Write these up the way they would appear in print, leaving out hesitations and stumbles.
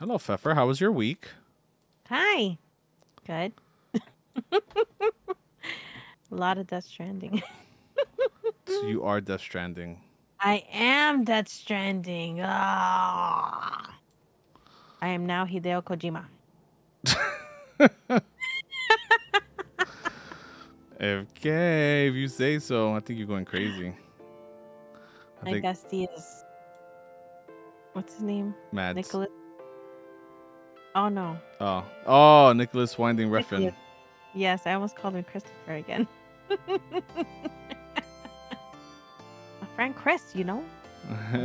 Hello, Fefer. How was your week? Hi. Good. A lot of Death Stranding. So you are Death Stranding. I am Death Stranding. Oh. I am now Hideo Kojima. Okay, if you say so. I think you're going crazy. I think Dusty is... What's his name? Mads. Nicholas. Oh, no. Oh. Oh, Nicholas Winding Refn. Yes, I almost called him Christopher again. My friend Chris, you know?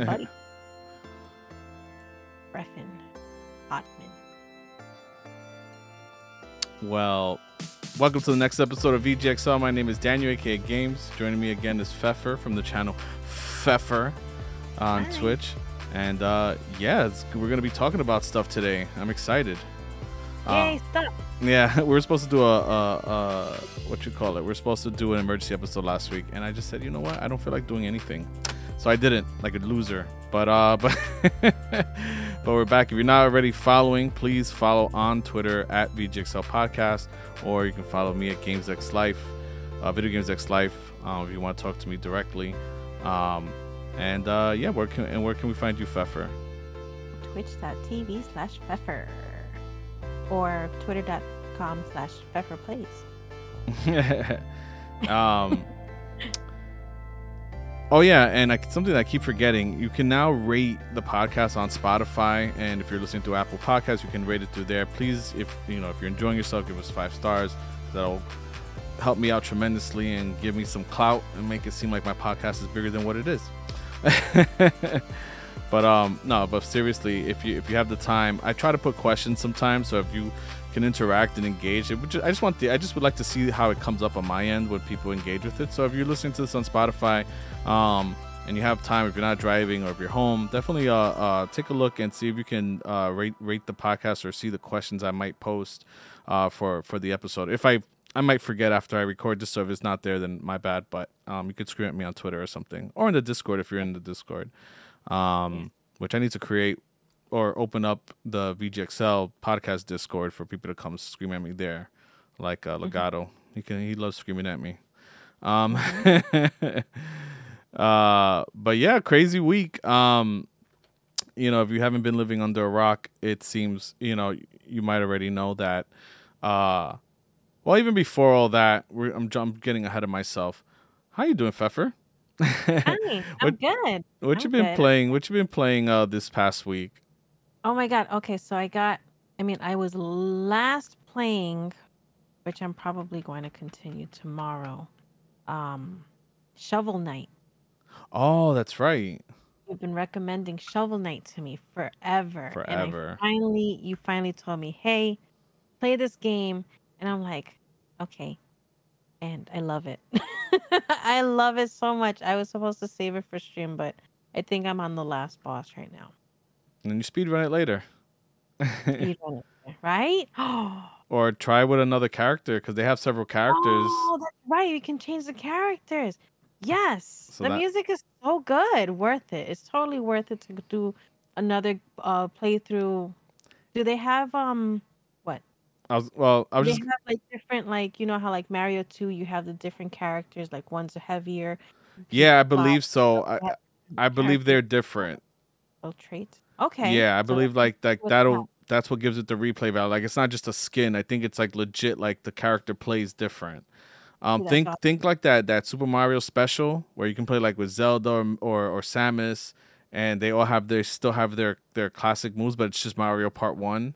Buddy. Refn. Ottman. Well, welcome to the next episode of VGXL. My name is Daniel, aka Games. Joining me again is Fefer from the channel Fefer on Twitch. And yeah, we're going to be talking about stuff today. I'm excited. Yay, stuff. Yeah, we were supposed to do a what you call it? We were supposed to do an emergency episode last week. And I just said, you know what? I don't feel like doing anything. So I didn't, like a loser. But but we're back. If you're not already following, please follow on Twitter at VGXL Podcast. Or you can follow me at GamesXLife, Video Games X Life, if you want to talk to me directly. And yeah, where can we find you, Fefer? Twitch.tv/Fefer or Twitter.com/FeferPlays. Oh yeah, and something that I keep forgetting, you can now rate the podcast on Spotify, and if you're listening to Apple Podcasts, you can rate it through there. Please, if you're enjoying yourself, give us 5 stars. That'll help me out tremendously and give me some clout and make it seem like my podcast is bigger than what it is. But no, but seriously, if you have the time, I try to put questions sometimes, so if you can interact and engage, I just would like to see how it comes up on my end when people engage with it. So if you're listening to this on Spotify, and you have time, if you're not driving or if you're home, definitely take a look and see if you can rate the podcast or see the questions I might post for the episode. If I might forget after I record this, so if it's not there, then my bad. But you could scream at me on Twitter or something, or in the Discord if you're in the Discord, which I need to create or open up the VGXL podcast Discord for people to come scream at me there, like Legato. He loves screaming at me. But yeah, crazy week. If you haven't been living under a rock, it seems you might already know that. Well, even before all that, I'm getting ahead of myself. How you doing, Fefer? Hi, I'm good. What you been playing this past week? Oh my God. Okay, so I was last playing, which I'm probably going to continue tomorrow. Shovel Knight. Oh, that's right. You've been recommending Shovel Knight to me forever. Forever. And you finally told me, hey, play this game. And I'm like, okay. And I love it. I love it so much. I was supposed to save it for stream, but I think I'm on the last boss right now. And then you speedrun it later. Speedrun it later, right? Or try with another character, because they have several characters. Oh, that's right. You can change the characters. Yes. So the music is so good. Worth it. It's totally worth it to do another playthrough. Do they have... They have like different, like, you know how like Mario 2, you have the different characters, like ones are heavier. Yeah, I believe so. I believe they're different. Oh, traits. Okay. Yeah, I believe like that's what gives it the replay value. Like it's not just a skin. I think it's like legit. Like the character plays different. Think like that Super Mario special where you can play like with Zelda or Samus, and they all have their classic moves, but it's just Mario Part 1.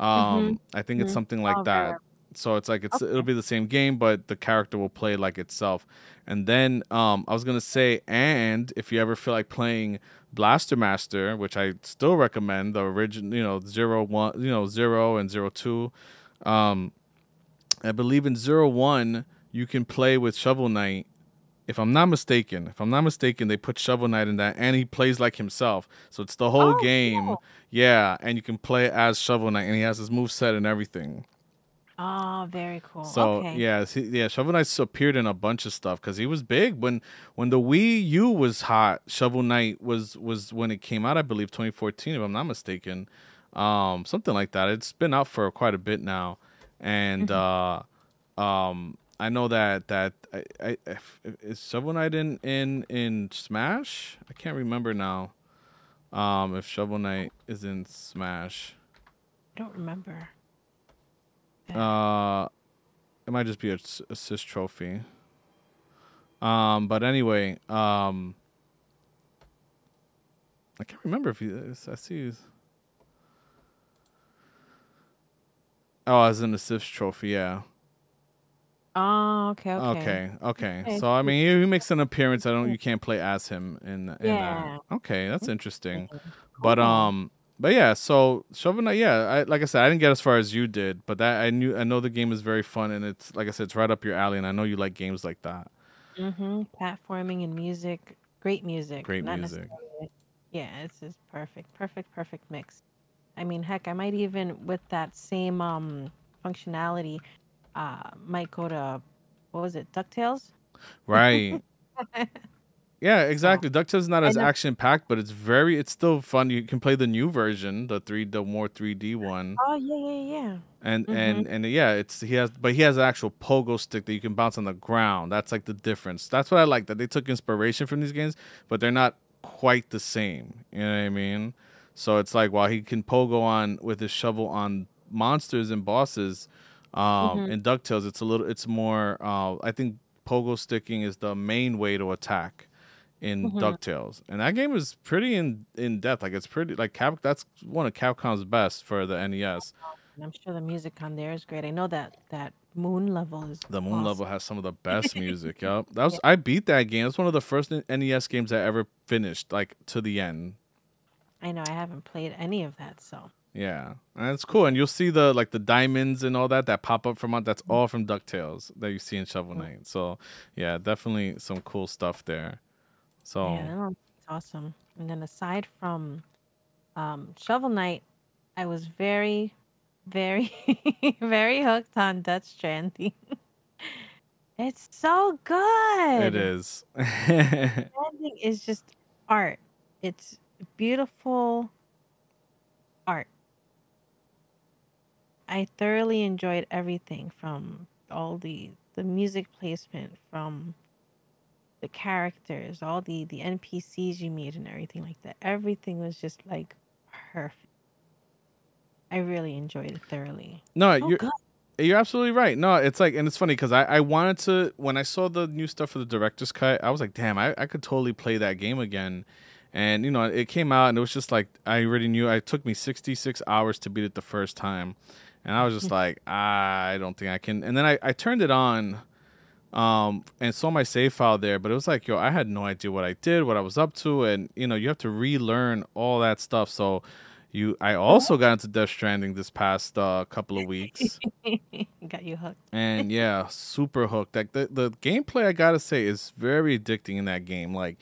I think it's something like that. So it's like it'll be the same game, but the character will play like itself. And then I was gonna say, and if you ever feel like playing Blaster Master, which I still recommend, the original, 0-1, 0 and 0-2. I believe in 0-1 you can play with Shovel Knight. If I'm not mistaken, they put Shovel Knight in that, and he plays like himself. So it's the whole game. Cool. Yeah, and you can play as Shovel Knight, and he has his moveset and everything. Oh, very cool. So, yeah, Shovel Knight's appeared in a bunch of stuff because he was big. When the Wii U was hot, Shovel Knight was when it came out, I believe, 2014, if I'm not mistaken. something like that. It's been out for quite a bit now, and I know that is Shovel Knight in Smash. I can't remember now if Shovel Knight is in Smash. I don't remember. It might just be an assist trophy. But anyway, I can't remember if he is. I see he's... Oh, as an assist trophy, yeah. Oh, okay. So I mean, he makes an appearance. You can't play as him in that. Okay, that's interesting. But yeah, so Shovel Knight, yeah, like I said, I didn't get as far as you did, but I know the game is very fun, and it's, like I said, it's right up your alley, and I know you like games like that. Platforming and music, great music. Yeah, it's just perfect mix. I mean, heck, I might even with that same functionality might go to, what was it, DuckTales? Right. Yeah, exactly. So, DuckTales is not as action packed, but it's still fun. You can play the new version, the more 3D one. Oh yeah. And yeah, he has an actual pogo stick that you can bounce on the ground. That's like the difference. That's what I like, that they took inspiration from these games, but they're not quite the same. You know what I mean? So it's like, while he can pogo on with his shovel on monsters and bosses, in DuckTales, it's more. I think pogo sticking is the main way to attack in DuckTales, and that game is pretty in depth. Like, it's pretty like that's one of Capcom's best for the NES. And I'm sure the music on there is great. I know that moon level is the moon awesome. Level has some of the best music. Yep, I beat that game. It's one of the first NES games I ever finished, like to the end. I know I haven't played any of that, so yeah, and it's cool. And you'll see the diamonds and all that pop up from out. That's all from DuckTales that you see in Shovel Knight. So yeah, definitely some cool stuff there. So yeah, it's awesome. And then aside from Shovel Knight, I was very, very, very hooked on Death Stranding. It's so good. It is. Death Stranding is just art. It's beautiful art. I thoroughly enjoyed everything, from all the music placement, from the characters, all the NPCs you meet and everything like that. Everything was just like perfect. I really enjoyed it thoroughly. No, you're absolutely right. No, it's like, and it's funny because I wanted to, when I saw the new stuff for the director's cut, I was like, damn, I could totally play that game again. And, you know, it came out and it was just like, I already knew. It took me 66 hours to beat it the first time. And I was just like, I don't think I can. And then I turned it on and saw my save file there, but it was like, yo, I had no idea what I did, what I was up to, and you know, you have to relearn all that stuff. So I also got into Death Stranding this past couple of weeks. Got you hooked. And yeah, super hooked. Like the gameplay, I gotta say, is very addicting in that game. Like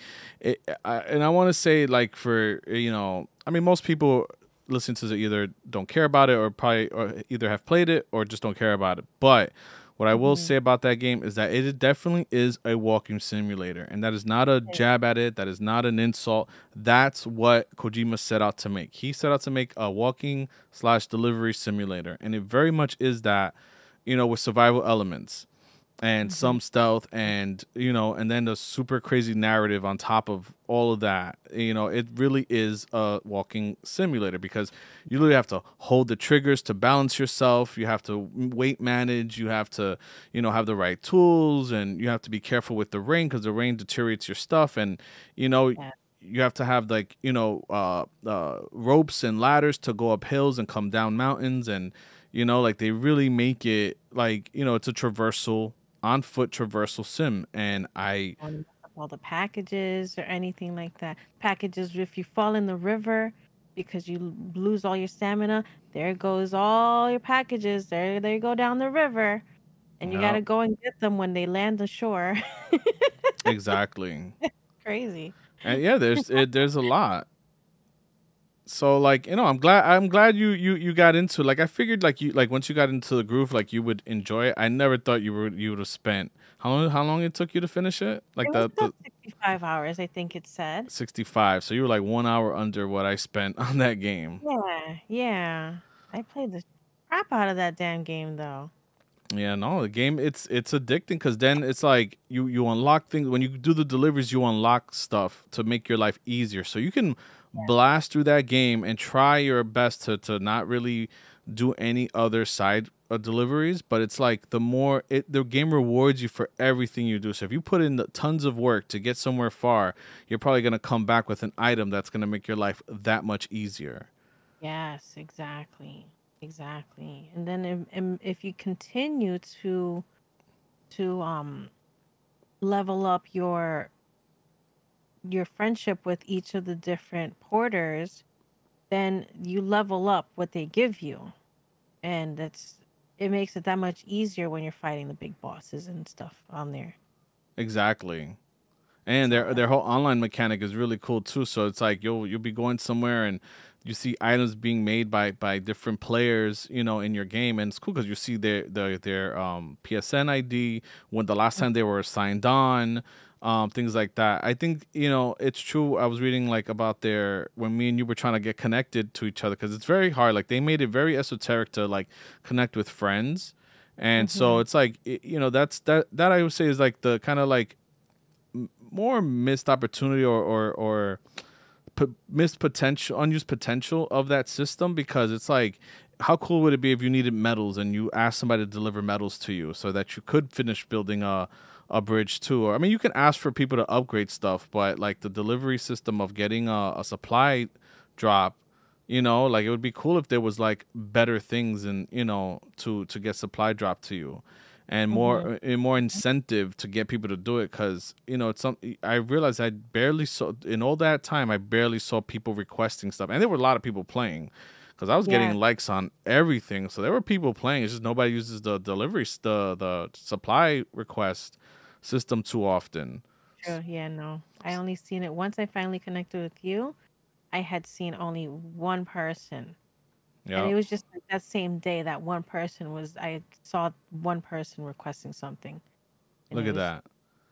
I want to say, like, for, you know, I mean, most people listen to it either don't care about it, or either have played it or just don't care about it, but what I will say about that game is that it definitely is a walking simulator. And that is not a jab at it. That is not an insult. That's what Kojima set out to make. He set out to make a walking/delivery simulator. And it very much is that, you know, with survival elements and some stealth, and, you know, and then the super crazy narrative on top of all of that. You know, it really is a walking simulator, because you literally have to hold the triggers to balance yourself. You have to weight manage. You have to, you know, have the right tools, and you have to be careful with the rain, because the rain deteriorates your stuff. And, you know, you have to have, like, you know, ropes and ladders to go up hills and come down mountains. And, you know, like, they really make it like, you know, it's a traversal, on foot traversal sim. And I all the packages or anything like that. Packages, if you fall in the river because you lose all your stamina, there goes all your packages. There they go down the river, and you gotta go and get them when they land ashore. Exactly. Crazy. And yeah, there's a lot. So, like, you know, I'm glad you got into it. Like, I figured, like, you, like, once you got into the groove, like, you would enjoy it. I never thought you would have spent how long it took you to finish it? Like, it was about 65 hours, I think it said. 65. So you were like 1 hour under what I spent on that game. Yeah, Yeah. I played the crap out of that damn game, though. Yeah, no, the game, it's addicting because then it's like you unlock things. When you do the deliveries, you unlock stuff to make your life easier. So you can blast through that game and try your best to not really do any other side deliveries. But it's like the more the game rewards you for everything you do. So if you put in tons of work to get somewhere far, you're probably going to come back with an item that's going to make your life that much easier. Yes, exactly. Exactly. And then if you continue to level up your friendship with each of the different porters, then you level up what they give you. And it makes it that much easier when you're fighting the big bosses and stuff on there. Exactly. And their whole online mechanic is really cool too. So it's like you'll be going somewhere and you see items being made by different players, you know, in your game, and it's cool because you see their PSN ID, when the last time they were signed on, things like that. I think, you know, it's true. I was reading like about when me and you were trying to get connected to each other, because it's very hard. Like they made it very esoteric to like connect with friends, and so it's like you know that I would say is like the kind of like more missed opportunity or missed potential, unused potential of that system, because it's like, how cool would it be if you needed medals and you asked somebody to deliver medals to you so that you could finish building a bridge too? Or, I mean, you can ask for people to upgrade stuff, but like the delivery system of getting a supply drop, you know, like it would be cool if there was like better things and, you know, to get supply drop to you. And more incentive to get people to do it, because, you know, it's something I realized I barely saw in all that time. I barely saw people requesting stuff, and there were a lot of people playing, because I was getting likes on everything. So there were people playing. It's just nobody uses the delivery, the supply request system too often. True. Yeah, no, I only seen it once. I finally connected with you. I had seen only one person. Yep. And it was just like that same day that one person was, I saw one person requesting something. Look at that.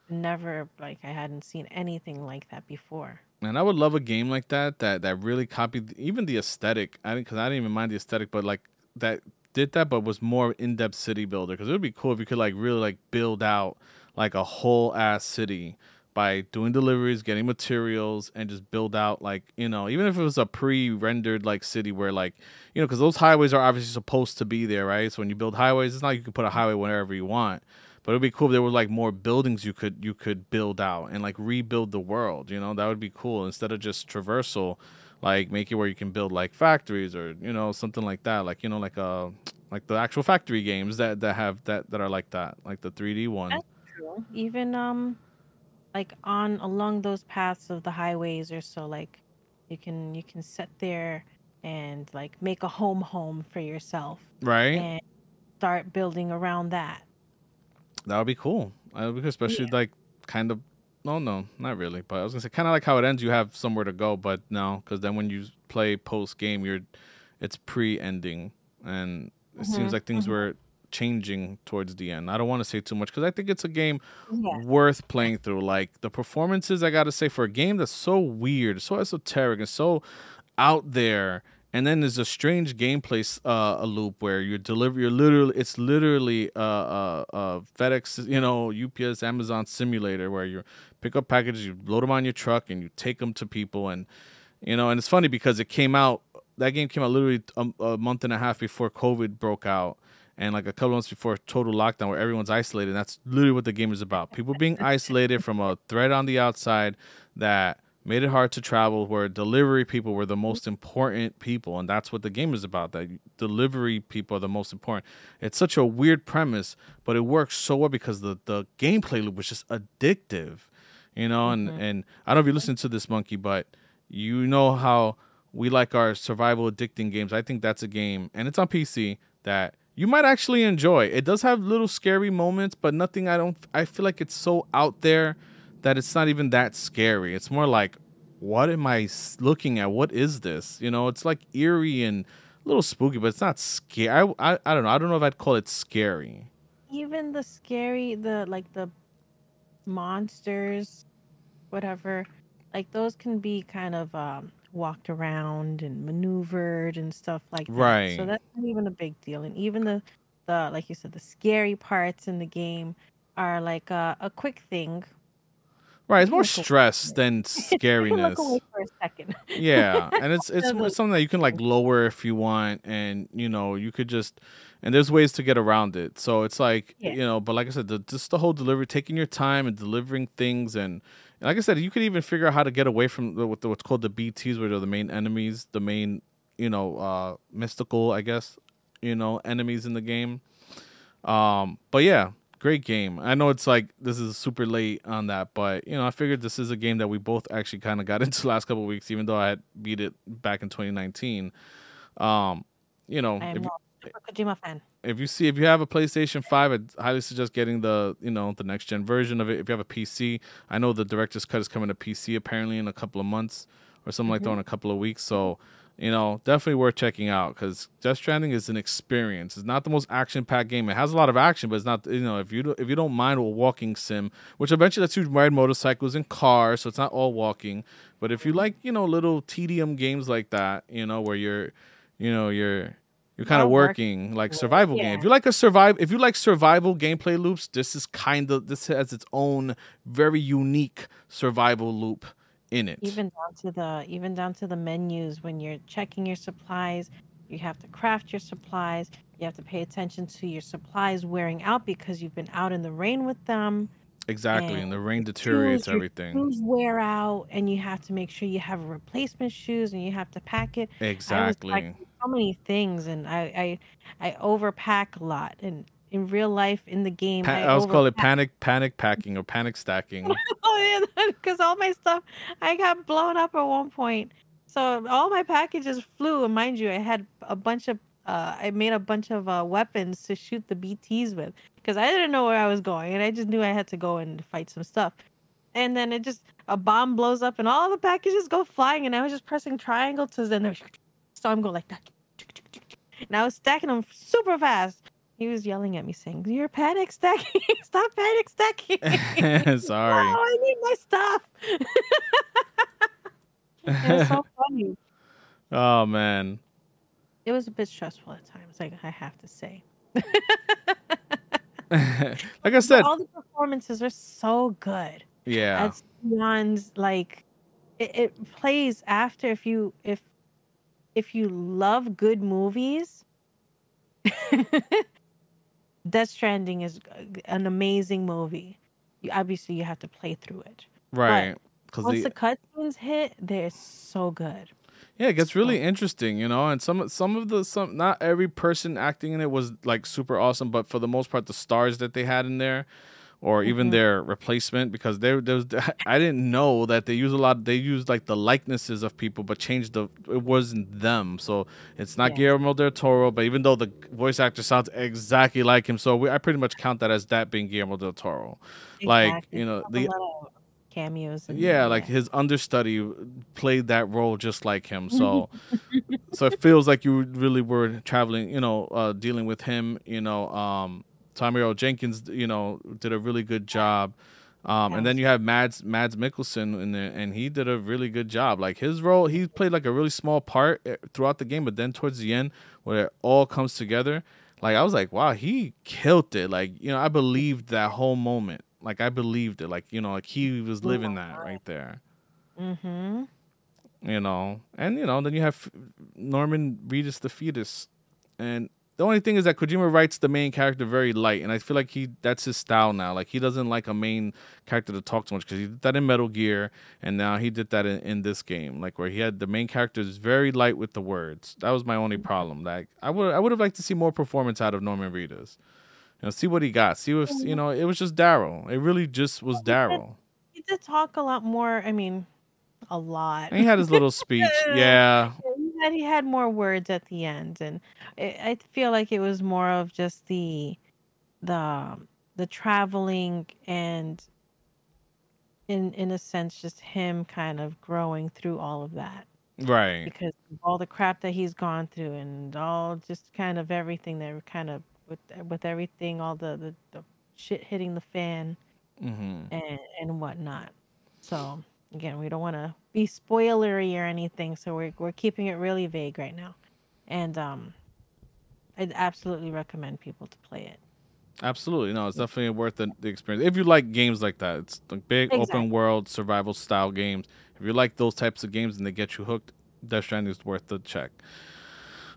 Never, like, I hadn't seen anything like that before. And I would love a game like that really copied even the aesthetic. Because I didn't even mind the aesthetic, but like that did that, but was more in-depth city builder. Because it would be cool if you could like really like build out like a whole ass city by doing deliveries, getting materials, and just build out, like, you know, even if it was a pre-rendered, like, city where, like, you know, because those highways are obviously supposed to be there, right? So when you build highways, it's not like you can put a highway wherever you want. But it would be cool if there were, like, more buildings you could build out and, like, rebuild the world, you know? That would be cool. Instead of just traversal, like, make it where you can build, like, factories or, you know, something like that. Like, you know, like the actual factory games that are like that, like the 3D one. That's true. Even, like along those paths of the highways or so, like you can sit there and like make a home for yourself, right? And start building around that. That would be cool. Especially like kind of no, not really. But I was gonna say kind of like how it ends. You have somewhere to go, but no, because then when you play post game, it's pre-ending, and it seems like things were changing towards the end. I don't want to say too much because I think it's a game worth playing through. Like the performances, I gotta say, for a game that's so weird, so esoteric, and so out there, and then there's a strange gameplay a loop where it's literally FedEx, you know, UPS, Amazon simulator, where you pick up packages, you load them on your truck, and you take them to people, and you know. And it's funny because that game came out literally a month and a half before COVID broke out. And like a couple months before total lockdown, where everyone's isolated. And that's literally what the game is about. People being isolated from a threat on the outside that made it hard to travel, where delivery people were the most important people. And that's what the game is about, that delivery people are the most important. It's such a weird premise, but it works so well because the gameplay loop was just addictive, you know? And I don't know if you listen to this, Monkey, but you know how we like our survival addicting games. I think that's a game, and it's on PC, that you might actually enjoy. It does have little scary moments, but nothing. I feel like it's so out there that it's not even that scary. It's more like, what am I looking at? What is this? You know, it's like eerie and a little spooky, but it's not scary. I don't know. I don't know if I'd call it scary. Even the scary, the monsters, whatever, like those can be kind of walked around and maneuvered and stuff like that. Right. So that's not even a big deal. And even the like you said, the scary parts in the game are like a quick thing. Right, it's more stress than scariness. Look away for a second. Yeah, and it's something that you can like lower if you want, and you know you could just, and there's ways to get around it. So it's like you know, but like I said, just the whole delivery, taking your time and delivering things, and like I said, you could even figure out how to get away from what's called the BTs, which are the main enemies, the main mystical, I guess, enemies in the game. But yeah. Great game. I know it's like this is super late on that, but you know I figured this is a game that we both actually kind of got into the last couple of weeks, even though I had beat it back in 2019. You know, I am a super Kojima fan. If you have a PlayStation 5, I highly suggest getting the the next gen version of it. If you have a PC, I know the director's cut is coming to PC apparently in a couple of months or something like that, in a couple of weeks. So you know, definitely worth checking out because Death Stranding is an experience. It's not the most action-packed game. It has a lot of action, but it's not, if you don't mind a walking sim, which eventually lets you ride motorcycles and cars, so it's not all walking. But if you like, little tedium games like that, where you're kind of working, like survival game. If you like survival gameplay loops, this has its own very unique survival loop in it. Even down to the menus. When you're checking your supplies, you have to craft your supplies. You have to pay attention to your supplies wearing out because you've been out in the rain with them. Exactly, and the rain deteriorates everything. Shoes wear out, and you have to make sure you have replacement shoes, and you have to pack it. Exactly. I was like, so many things, and I overpack a lot, and in real life, in the game, I always call it panic packing or panic stacking. Oh yeah, because all my stuff, I got blown up at one point. So all my packages flew, and mind you, I had a bunch of, I made a bunch of weapons to shoot the BTs with, because I didn't know where I was going, and I just knew I had to go and fight some stuff. And then a bomb blows up, and all the packages go flying, and I was just pressing triangle to then so I'm going like that, and I was stacking them super fast. He was yelling at me saying, "You're panic stacking. Stop panic stacking." Sorry. Oh, I need my stuff. It was so funny. Oh, man. It was a bit stressful at times, like I have to say. Like I said, all the performances are so good. Yeah. It's beyond, like it plays after if you love good movies. Death Stranding is an amazing movie. Obviously, you have to play through it. Right. Because once the cutscenes hit, they're so good. Yeah, it gets really interesting, And some not every person acting in it was like super awesome, but for the most part, the stars that they had in there, or even their replacement, because I didn't know that they use a lot. They used like the likenesses of people, but changed it wasn't them. So it's not Guillermo del Toro, but even though the voice actor sounds exactly like him, so I pretty much count that as that being Guillermo del Toro. Exactly. Like the cameos. And like his understudy played that role just like him. So, so it feels like you really were traveling, dealing with him, Tamriel Jenkins, did a really good job. And then you have Mads Mikkelsen in there, and he did a really good job. Like his role, he played like a really small part throughout the game, but then towards the end where it all comes together, like I was like, wow, he killed it. Like, I believed that whole moment. Like I believed it. Like, like he was living that right there. Mm-hmm. And then you have Norman Reedus the fetus, and the only thing is that Kojima writes the main character very light, and I feel like that's his style now. Like he doesn't like a main character to talk too much, because he did that in Metal Gear, and now he did that in this game, like where he had the main characters very light with the words. That was my only problem. Like I would have liked to see more performance out of Norman Reedus. See what he got. See if it was just Daryl. It really just was Daryl. He did talk a lot more. I mean, a lot. And he had his little speech. Yeah. He had more words at the end, and I feel like it was more of just the traveling and in a sense just him kind of growing through all of that, right? Because of all the crap that he's gone through and all just kind of everything that kind of with everything, all the shit hitting the fan and whatnot. So again, we don't want to be spoilery or anything, so we're keeping it really vague right now. And I'd absolutely recommend people to play it. Absolutely. No, it's definitely worth the experience. If you like games like that, it's like big open world survival style games. If you like those types of games and they get you hooked, Death Stranding is worth the check.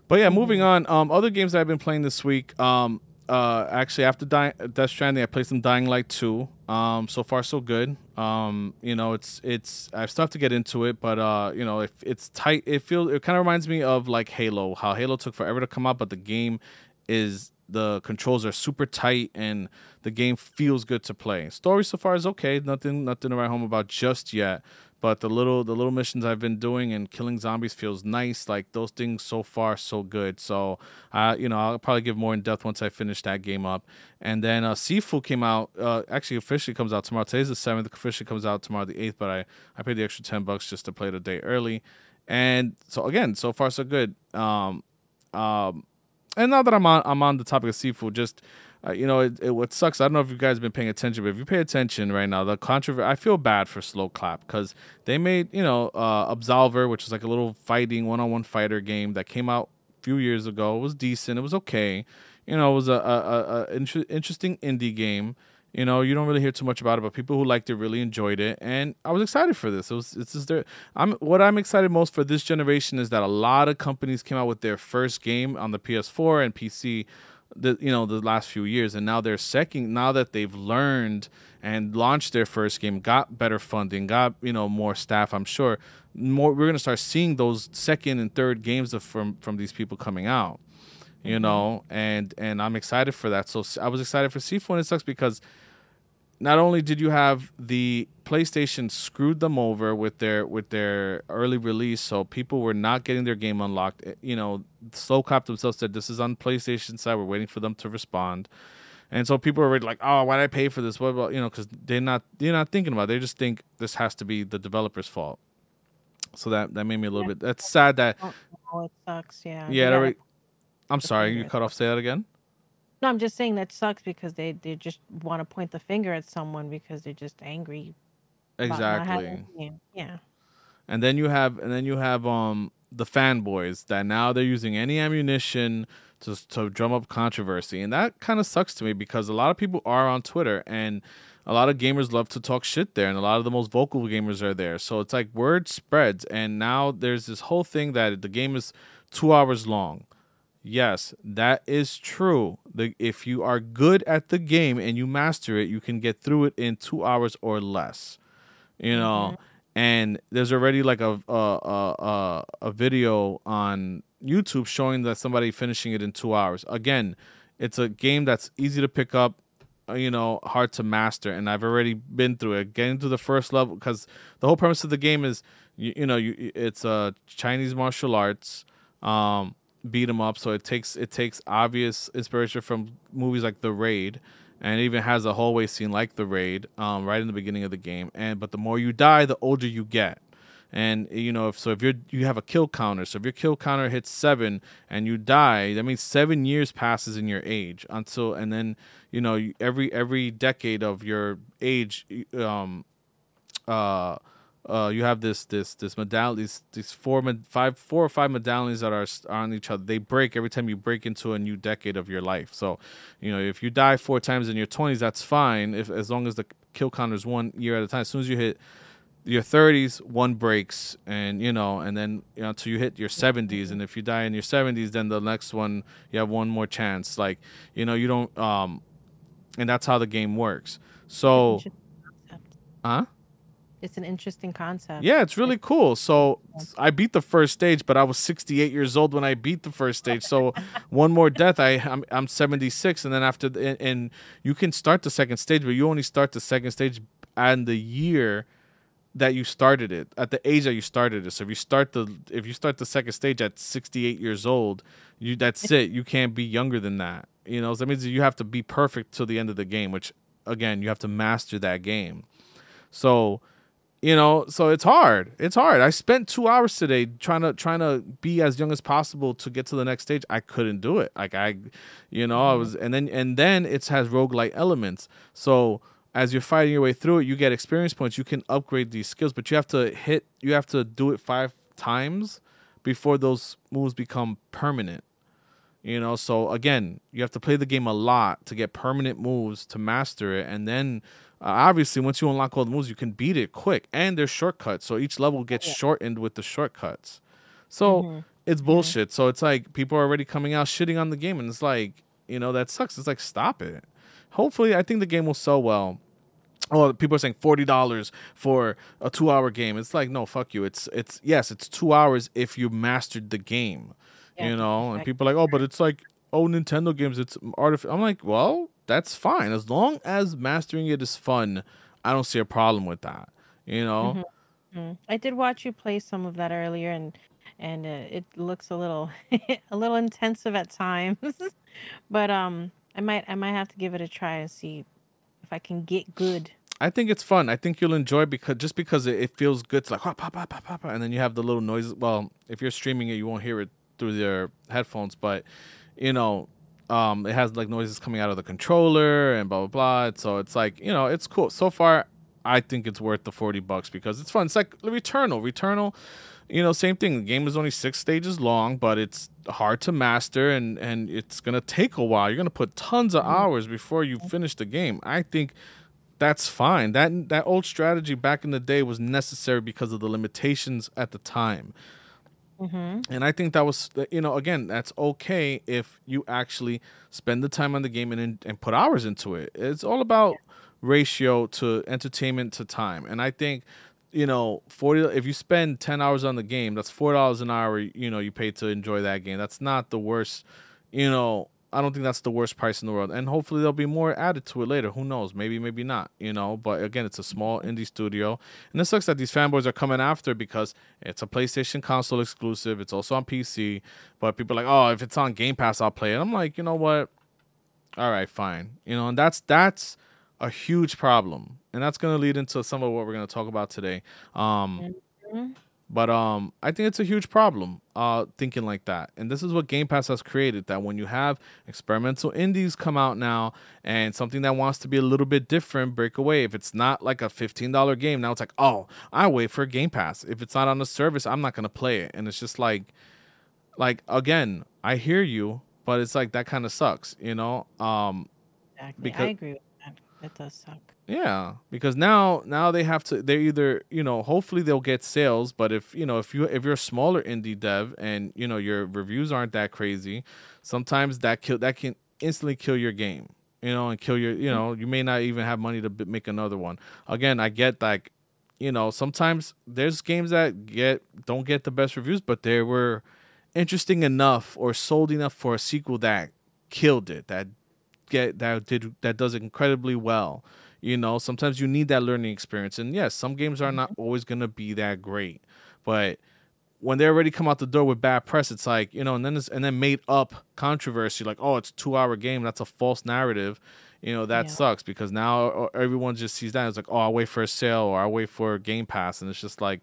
But yeah, moving on. Other games that I've been playing this week. Actually, after Death Stranding, I played some Dying Light 2. So far, so good. You know, it's I still have to get into it, but you know, if it's tight, it kind of reminds me of like Halo. How Halo took forever to come out, but the game is. The controls are super tight, and the game feels good to play. Story so far is okay. Nothing to write home about just yet. But the little missions I've been doing and killing zombies feels nice. Like those things so far so good. So you know, I'll probably give more in depth once I finish that game up. And then Sifu came out. Actually, officially comes out tomorrow. Today's the 7th. Officially comes out tomorrow the 8th. But I paid the extra $10 just to play it a day early. And so again, so far so good. And now that I'm on the topic of Sifu, just you know, what sucks. I don't know if you guys have been paying attention, but if you pay attention right now, the controversy. I feel bad for Slow Clap because they made, you know, Absolver, which is like a little fighting one-on-one fighter game that came out a few years ago. It was decent. It was okay. You know, it was a interesting indie game. You know, you don't really hear too much about it, but people who liked it really enjoyed it, and I was excited for this. What I'm excited most for this generation is that a lot of companies came out with their first game on the PS4 and PC, you know, the last few years, and now their second. Now that they've learned and launched their first game, got better funding, got, you know, more staff. I'm sure more. We're gonna start seeing those second and third games from these people coming out. You know, and I'm excited for that. So I was excited for Sifu, and it sucks because not only did you have the PlayStation screwed them over with their early release, so people were not getting their game unlocked. You know, Slow Clap themselves said, this is on PlayStation side. We're waiting for them to respond. And so people are like, oh, why did I pay for this? What about, you know, because they're not thinking about it. They just think this has to be the developer's fault. So that made me a little bit. That's sad that. Oh, it sucks, yeah. Yeah. I'm sorry, you cut off. Say that again. No, I'm just saying that sucks because they just want to point the finger at someone because they're just angry. Exactly. Yeah. And then you have the fanboys that now they're using any ammunition to drum up controversy, and that kind of sucks to me because a lot of people are on Twitter and a lot of gamers love to talk shit there, and a lot of the most vocal gamers are there. So it's like word spreads, and now there's this whole thing that the game is 2 hours long. Yes, that is true. If you are good at the game and you master it, you can get through it in 2 hours or less. You know, and there's already like a video on YouTube showing that somebody finishing it in 2 hours. Again, it's a game that's easy to pick up, you know, hard to master, and I've already been through it. Getting to the first level, because the whole premise of the game is, it's Chinese martial arts. Beat them up, so it takes obvious inspiration from movies like The Raid, and it even has a hallway scene like The Raid right in the beginning of the game. But the more you die, the older you get, and you know, if you have a kill counter, so if your kill counter hits 7 and you die, that means 7 years passes in your age until, and then you know, every decade of your age, you have this medallion, these 4 or 5 medallions that are on each other. They break every time you break into a new decade of your life. So, you know, if you die 4 times in your 20s, that's fine, as long as the kill counter is 1 year at a time. As soon as you hit your 30s, one breaks, and you know, and then, you know, until you hit your 70s, and if you die in your 70s, then the next one you have one more chance. Like, you know, you don't, and that's how the game works. So, huh? It's an interesting concept. Yeah, it's really cool. So I beat the first stage, but I was 68 years old when I beat the first stage. So one more death, I'm 76, and then after and you can start the second stage, but you only start the second stage on the year that you started it, at the age that you started it. So if you start the second stage at 68 years old, that's it. You can't be younger than that. You know, so that means you have to be perfect till the end of the game, which again, you have to master that game. So you know, so it's hard. It's hard. I spent 2 hours today trying to be as young as possible to get to the next stage. I couldn't do it. Like I was, and then it has roguelike elements. So As you're fighting your way through it, you get experience points. You can upgrade these skills, but you have to hit, you have to do it 5 times before those moves become permanent. You know, so again, you have to play the game a lot to get permanent moves to master it. And then obviously once you unlock all the moves, you can beat it quick, and there's shortcuts. So each level gets shortened with the shortcuts. So it's bullshit. So it's like people are already coming out shitting on the game, and it's like, you know, that sucks. It's like, stop it. Hopefully, I think the game will sell well. Oh, people are saying $40 for a 2-hour game. It's like, no, fuck you. It's yes, it's 2 hours if you mastered the game, you know. And people are like, oh, but it's like, oh, Nintendo games, it's artificial. I'm like, well, that's fine as long as mastering it is fun. I don't see a problem with that, you know. I did watch you play some of that earlier, and it looks a little intensive at times, but I might have to give it a try and see if I can get good. I think it's fun. I think you'll enjoy it because it feels good. It's like hop, hop, hop, hop, hop, and then you have the little noises. Well, if you're streaming it, you won't hear it through your headphones, but you know, it has like noises coming out of the controller and blah blah blah. So it's like, you know, it's cool. So far, I think it's worth the $40 because it's fun. It's like Returnal. Returnal, you know, same thing. The game is only 6 stages long, but it's hard to master, and it's gonna take a while. You're gonna put tons of hours before you finish the game. I think that's fine. That old strategy back in the day was necessary because of the limitations at the time. And I think that was, you know, again, that's okay if you actually spend the time on the game and put hours into it. It's all about ratio to entertainment to time. And I think, you know, if you spend 10 hours on the game, that's $4 an hour, you know, you pay to enjoy that game. That's not the worst, you know, I don't think that's the worst price in the world. And hopefully there'll be more added to it later. Who knows? Maybe, maybe not, you know. But again, it's a small indie studio. And it sucks that these fanboys are coming after because it's a PlayStation console exclusive. It's also on PC. But people are like, oh, if it's on Game Pass, I'll play it. I'm like, you know what? All right, fine. You know, and that's a huge problem. And that's going to lead into some of what we're going to talk about today. But I think it's a huge problem, thinking like that. And this is what Game Pass has created, that when you have experimental indies come out now and something that wants to be a little bit different, break away. If it's not like a $15 game, now it's like, oh, I wait for a Game Pass. If it's not on the service, I'm not going to play it. And it's just like, again, I hear you, but it's like that kind of sucks, you know? Exactly. I agree with that. That does suck. Yeah, because now they have to. They're either, you know, hopefully they'll get sales, but if you know, if you're a smaller indie dev and you know your reviews aren't that crazy, sometimes that can instantly kill your game, you know, and kill your, you know, you may not even have money to make another one. Again, I get, like, you know, sometimes there's games that don't get the best reviews, but they were interesting enough or sold enough for a sequel that killed it, that does incredibly well. You know, sometimes you need that learning experience. And yes, some games are not always going to be that great. But when they already come out the door with bad press, it's like, you know, and then made up controversy. Like, oh, it's a 2-hour game. That's a false narrative. You know, that sucks because now everyone just sees that. It's like, oh, I'll wait for a sale or I'll wait for a Game Pass. And it's just like,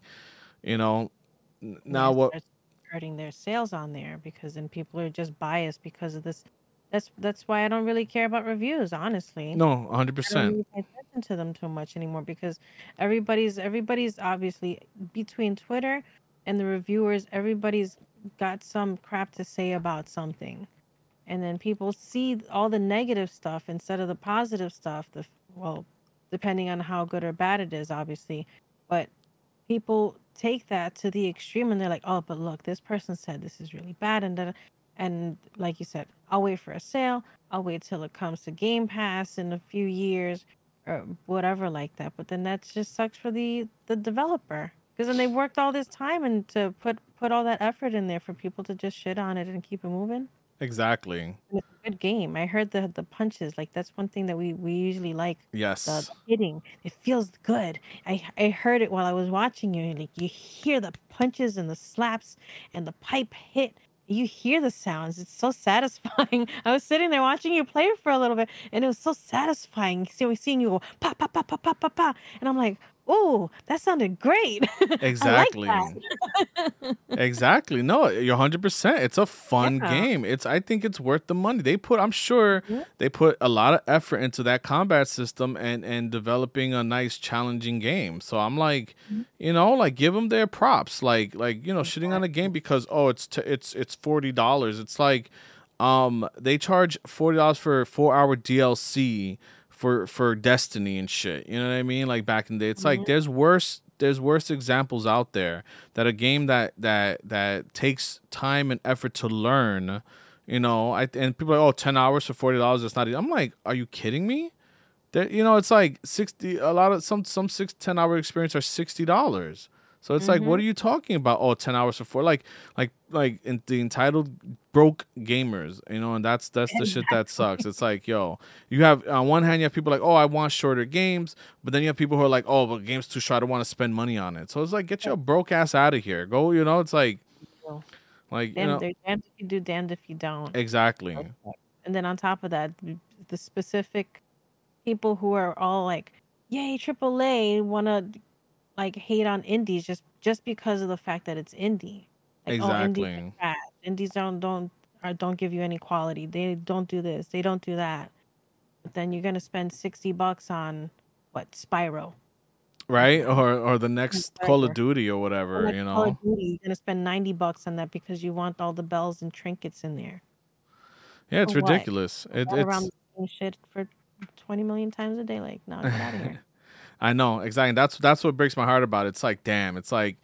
you know, now what? They're starting their sales on there because then people are just biased because of this. That's why I don't really care about reviews, honestly. No, 100%. I don't really pay attention to them too much anymore because everybody's obviously, between Twitter and the reviewers, everybody's got some crap to say about something, and then people see all the negative stuff instead of the positive stuff. Well, depending on how good or bad it is, obviously, but people take that to the extreme and they're like, oh, but look, this person said this is really bad, and like you said, I'll wait for a sale. I'll wait till it comes to Game Pass in a few years or whatever like that. But then that just sucks for the developer, because then they worked all this time and to put all that effort in there for people to just shit on it and keep it moving. Exactly. And it's a good game. I heard the punches. Like, that's one thing that we usually like. Yes. The hitting. It feels good. I heard it while I was watching you. Like, you hear the punches and the slaps and the pipe hit. You hear the sounds. It's so satisfying. I was sitting there watching you play for a little bit, and it was so satisfying seeing you go pa pa pa pa pa pa pa. And I'm like, oh, that sounded great. Exactly. I like that. Exactly. No, you're 100%. It's a fun game. I think it's worth the money. They put, I'm sure they put a lot of effort into that combat system and developing a nice challenging game. So I'm like, you know, like give them their props. Like, you know, shitting on a game because oh, it's $40. It's like they charge $40 for a 4-hour DLC for Destiny and shit. You know what I mean? Like back in the day, it's like there's worse examples out there that a game that takes time and effort to learn, you know, and people are like, oh, 10 hours for $40, that's not it. I'm like, are you kidding me? That, you know, it's like 60, a lot of some 10-hour experience are $60. So it's like, what are you talking about? Oh, 10 hours for $4. Like in the entitled broke gamers, you know, and that's the shit that sucks. It's like, yo, you have on one hand you have people like, oh, I want shorter games, but then you have people who are like, oh, but game's too short, I don't want to spend money on it. So it's like, get your broke ass out of here. Go, you know, it's like damned, you know, damned if you do, damned if you don't. Exactly. And then on top of that, the specific people who are all like, yay, AAA, wanna like hate on indies just because of the fact that it's indie. Like, exactly. Oh, indies are bad. Indies don't give you any quality. They don't do this. They don't do that. But then you're gonna spend $60 on what, Spyro, right? Or the next Call of Duty or whatever. Or like, you know, Call of Duty, you're gonna spend $90 on that because you want all the bells and trinkets in there. Yeah, it's ridiculous. It's around the same shit for 20 million times a day. Like, no, get out of here. I know, exactly. That's what breaks my heart about it. It's like, damn. It's like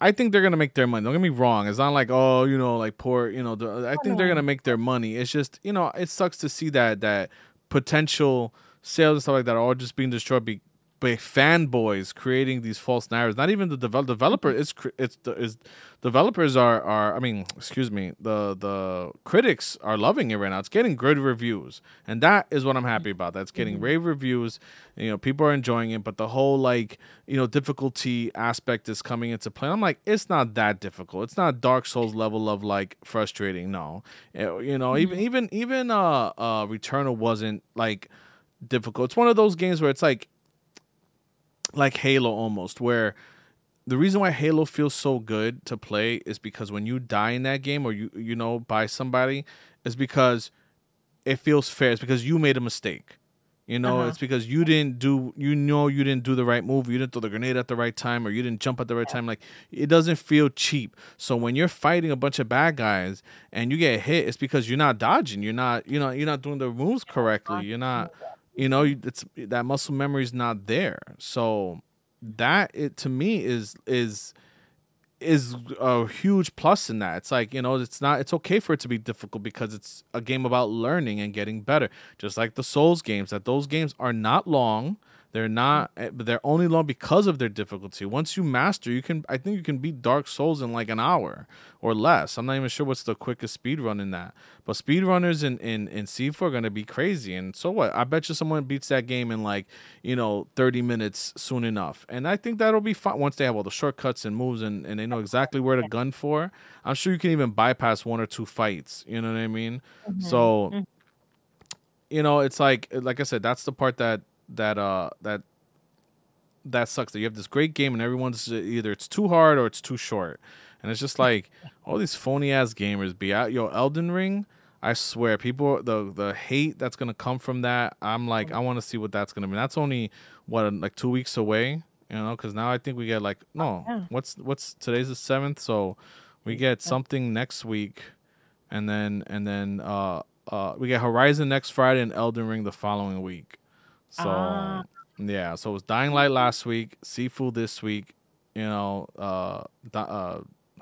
I think they're gonna make their money. Don't get me wrong. It's not like, oh, you know, like poor, you know. I think they're gonna make their money. It's just, you know, it sucks to see that potential sales and stuff like that are all just being destroyed by fanboys creating these false narratives. Not even the developer. It's developers are. I mean, excuse me. The critics are loving it right now. It's getting good reviews, and that is what I'm happy about. That's getting rave reviews. You know, people are enjoying it, but the whole like, you know, difficulty aspect is coming into play. I'm like, it's not that difficult. It's not Dark Souls level of like frustrating. No, you know, even Returnal wasn't like difficult. It's one of those games where it's like Halo almost, where the reason why Halo feels so good to play is because when you die in that game or you know, by somebody, is because it feels fair. It's because you made a mistake. You know, it's because you didn't do the right move. You didn't throw the grenade at the right time, or you didn't jump at the right time. Like, it doesn't feel cheap. So when you're fighting a bunch of bad guys and you get hit, it's because you're not dodging. You're not, you know, you're not doing the moves correctly. You're not, you know, it's that muscle memory is not there. So that, it to me is a huge plus in that. It's like, you know, it's okay for it to be difficult because it's a game about learning and getting better. Just like the Souls games, that those games are not long. They're not, but they're only long because of their difficulty. Once you master, I think you can beat Dark Souls in like an hour or less. I'm not even sure what's the quickest speed run in that. But speedrunners in C4 are gonna be crazy. And so what? I bet you someone beats that game in like, you know, 30 minutes soon enough. And I think that'll be fun once they have all the shortcuts and moves and they know exactly where to gun for. I'm sure you can even bypass one or two fights. You know what I mean? So, you know, it's like I said, that's the part that sucks, that you have this great game and everyone's either it's too hard or it's too short. And it's just like all these phony ass gamers be out. Yo, Elden Ring, I swear, people, the hate that's gonna come from that, I'm like, I want to see what that's gonna be. That's only what, like 2 weeks away, you know, because now I think we get like, no, what's today's the 7th, so we get something next week, and then we get Horizon next Friday and Elden Ring the following week. So yeah, so it was Dying Light last week, Sifu this week, you know,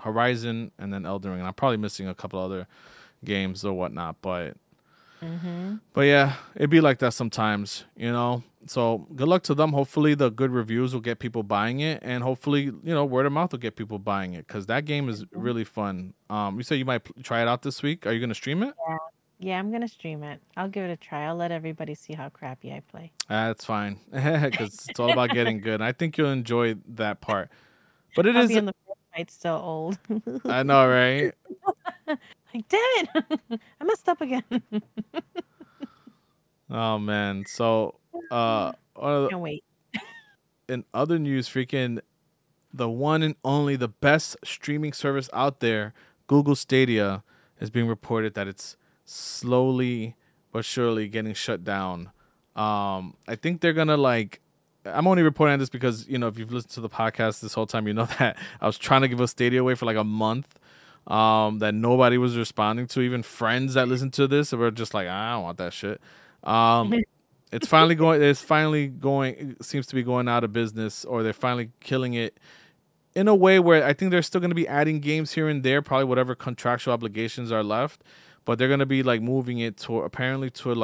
Horizon, and then Elden Ring. And I'm probably missing a couple other games or whatnot, but yeah, it'd be like that sometimes, you know. So good luck to them. Hopefully the good reviews will get people buying it, and hopefully, you know, word of mouth will get people buying it, because that game is really fun. You said you might try it out this week. Are you gonna stream it? Yeah, I'm going to stream it. I'll give it a try. I'll let everybody see how crappy I play. That's fine, because it's all about getting good. I think you'll enjoy that part. But it is... I'll be in the Fortnite so old. I know, right? Like, damn it! I messed up again. Oh, man. So... Can't wait. in other news, freaking the one and only, the best streaming service out there, Google Stadia, is being reported that it's slowly but surely getting shut down. I think they're gonna, like, I'm only reporting on this because, you know, if you've listened to the podcast this whole time, you know that I was trying to give a Stadia away for like a month, that nobody was responding to. Even friends that listened to this were just like, I don't want that shit. It's finally going, seems to be going out of business, or they're finally killing it in a way where I think they're still going to be adding games here and there, probably whatever contractual obligations are left, but they're going to be like moving it to, apparently, to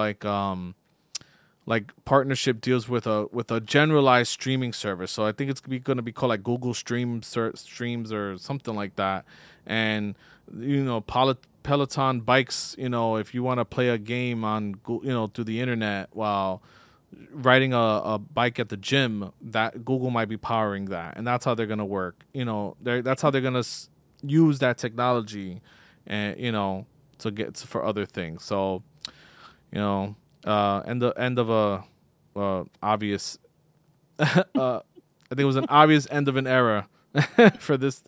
like partnership deals with a generalized streaming service. So I think it's going to be called like Google Streams or something like that. And, you know, Peloton bikes, you know, if you want to play a game on, you know, through the internet while riding a bike at the gym, that Google might be powering that. And that's how they're going to work. You know, that's how they're going to use that technology and, you know, to get for other things. So, you know, and the end of a obvious, I think it was an obvious end of an era for this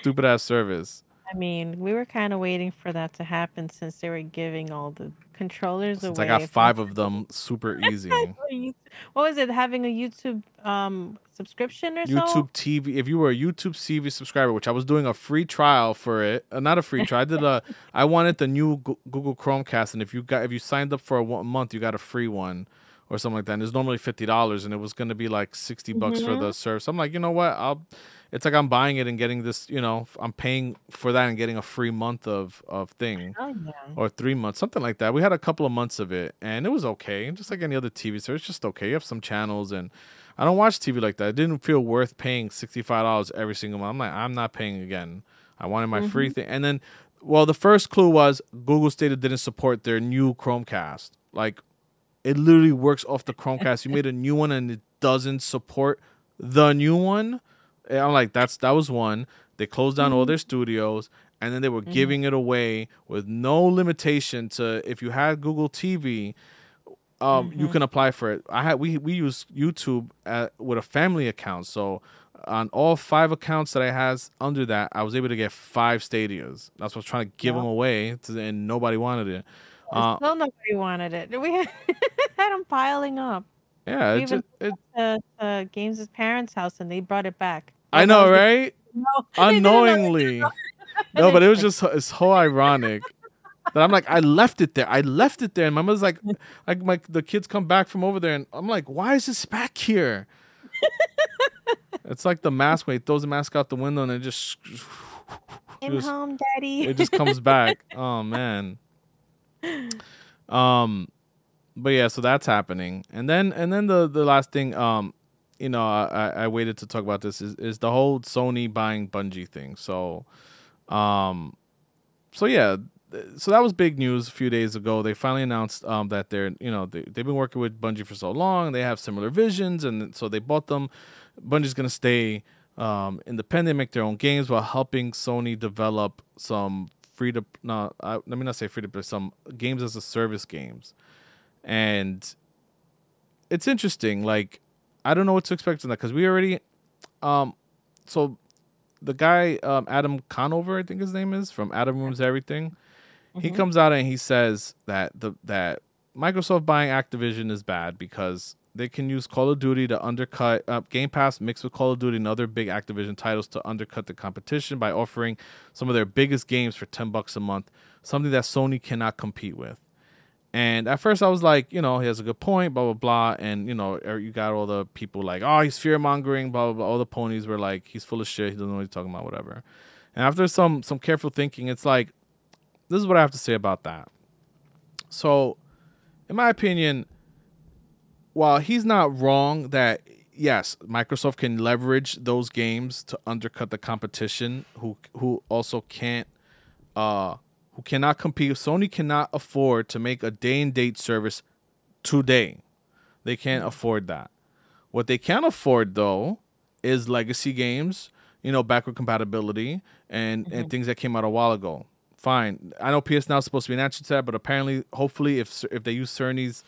stupid ass service. I mean, we were kind of waiting for that to happen since they were giving all the controllers away. I got 5 of them super easy. What was it? Having a YouTube subscription or YouTube TV. If you were a YouTube TV subscriber, which I was doing a free trial for it, not a free trial. I wanted the new Google Chromecast, and if you signed up for a month, you got a free one or something like that. And it's normally $50, and it was going to be like $60 for the service. So I'm like, you know what? It's like I'm buying it and getting this, you know, I'm paying for that and getting a free month of thing. Oh, yeah. Or 3 months, something like that. We had a couple of months of it, and it was okay. Just like any other TV service, just okay. You have some channels, and I don't watch TV like that. It didn't feel worth paying $65 every single month. I'm like, I'm not paying again. I wanted my free thing. And then, well, the first clue was Google Stadia didn't support their new Chromecast. Like, it literally works off the Chromecast. You made a new one, and it doesn't support the new one. I'm like, that was one. They closed down all their studios, and then they were giving it away with no limitation to, if you had Google TV, you can apply for it. We use YouTube with a family account, so on all 5 accounts that I has under that, I was able to get 5 Stadias. That's what I was trying to give them away, and nobody wanted it. Still nobody wanted it. We had them piling up. Yeah, we even went to Games' parents' house, and they brought it back. I know, right? No, unknowingly. No, but it was just, it's so ironic that I'm like, I left it there. I left it there, and my mother's like, the kids come back from over there, and I'm like, why is this back here? It's like the mask when he throws the mask out the window, and it just home, Daddy. It just comes back. Oh man. But yeah, so that's happening, and then the last thing, you know, I waited to talk about this is the whole Sony buying Bungie thing. So, so yeah, so that was big news a few days ago. They finally announced that they're, you know, they've been working with Bungie for so long. They have similar visions, and so they bought them. Bungie's gonna stay independent, make their own games while helping Sony develop some let me not say free to play, some games as a service games. And it's interesting. Like, I don't know what to expect in that, because we already, so the guy Adam Conover, I think his name is, from Adam Ruins Everything, he comes out and he says that Microsoft buying Activision is bad because they can use Call of Duty to undercut Game Pass mixed with Call of Duty and other big Activision titles to undercut the competition by offering some of their biggest games for $10 a month, something that Sony cannot compete with. And at first I was like, you know, he has a good point, blah, blah, blah. And, you know, you got all the people like, oh, he's fear-mongering, blah, blah, blah. All the ponies were like, he's full of shit. He doesn't know what he's talking about, whatever. And after some careful thinking, it's like, this is what I have to say about that. So, in my opinion, while he's not wrong that, yes, Microsoft can leverage those games to undercut the competition, who also can't who cannot compete. Sony cannot afford to make a day-and-date service today. They can't afford that. What they can afford, though, is legacy games, you know, backward compatibility, and things that came out a while ago. Fine. I know PS Now is supposed to be an answer to that, but apparently, hopefully, if they use Sony's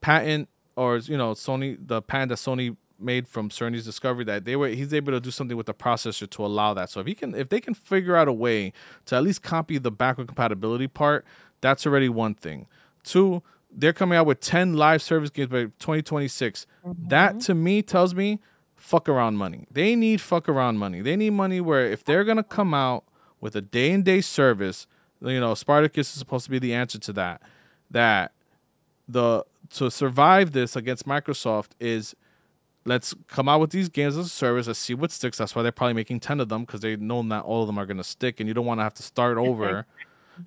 patent, or, you know, the patent that Sony made from Sony's discovery that they were he's able to do something with the processor to allow that. So if he can, if they can figure out a way to at least copy the backward compatibility part, that's already one thing. Two, they're coming out with 10 live service games by 2026. That to me tells me fuck around money. They need fuck around money. They need money where if they're gonna come out with a day-and-day service, you know, Spartacus is supposed to be the answer to that. That the to survive this against Microsoft is let's come out with these games as a service. Let's see what sticks. That's why they're probably making 10 of them, because they know not all of them are going to stick, and you don't want to have to start over.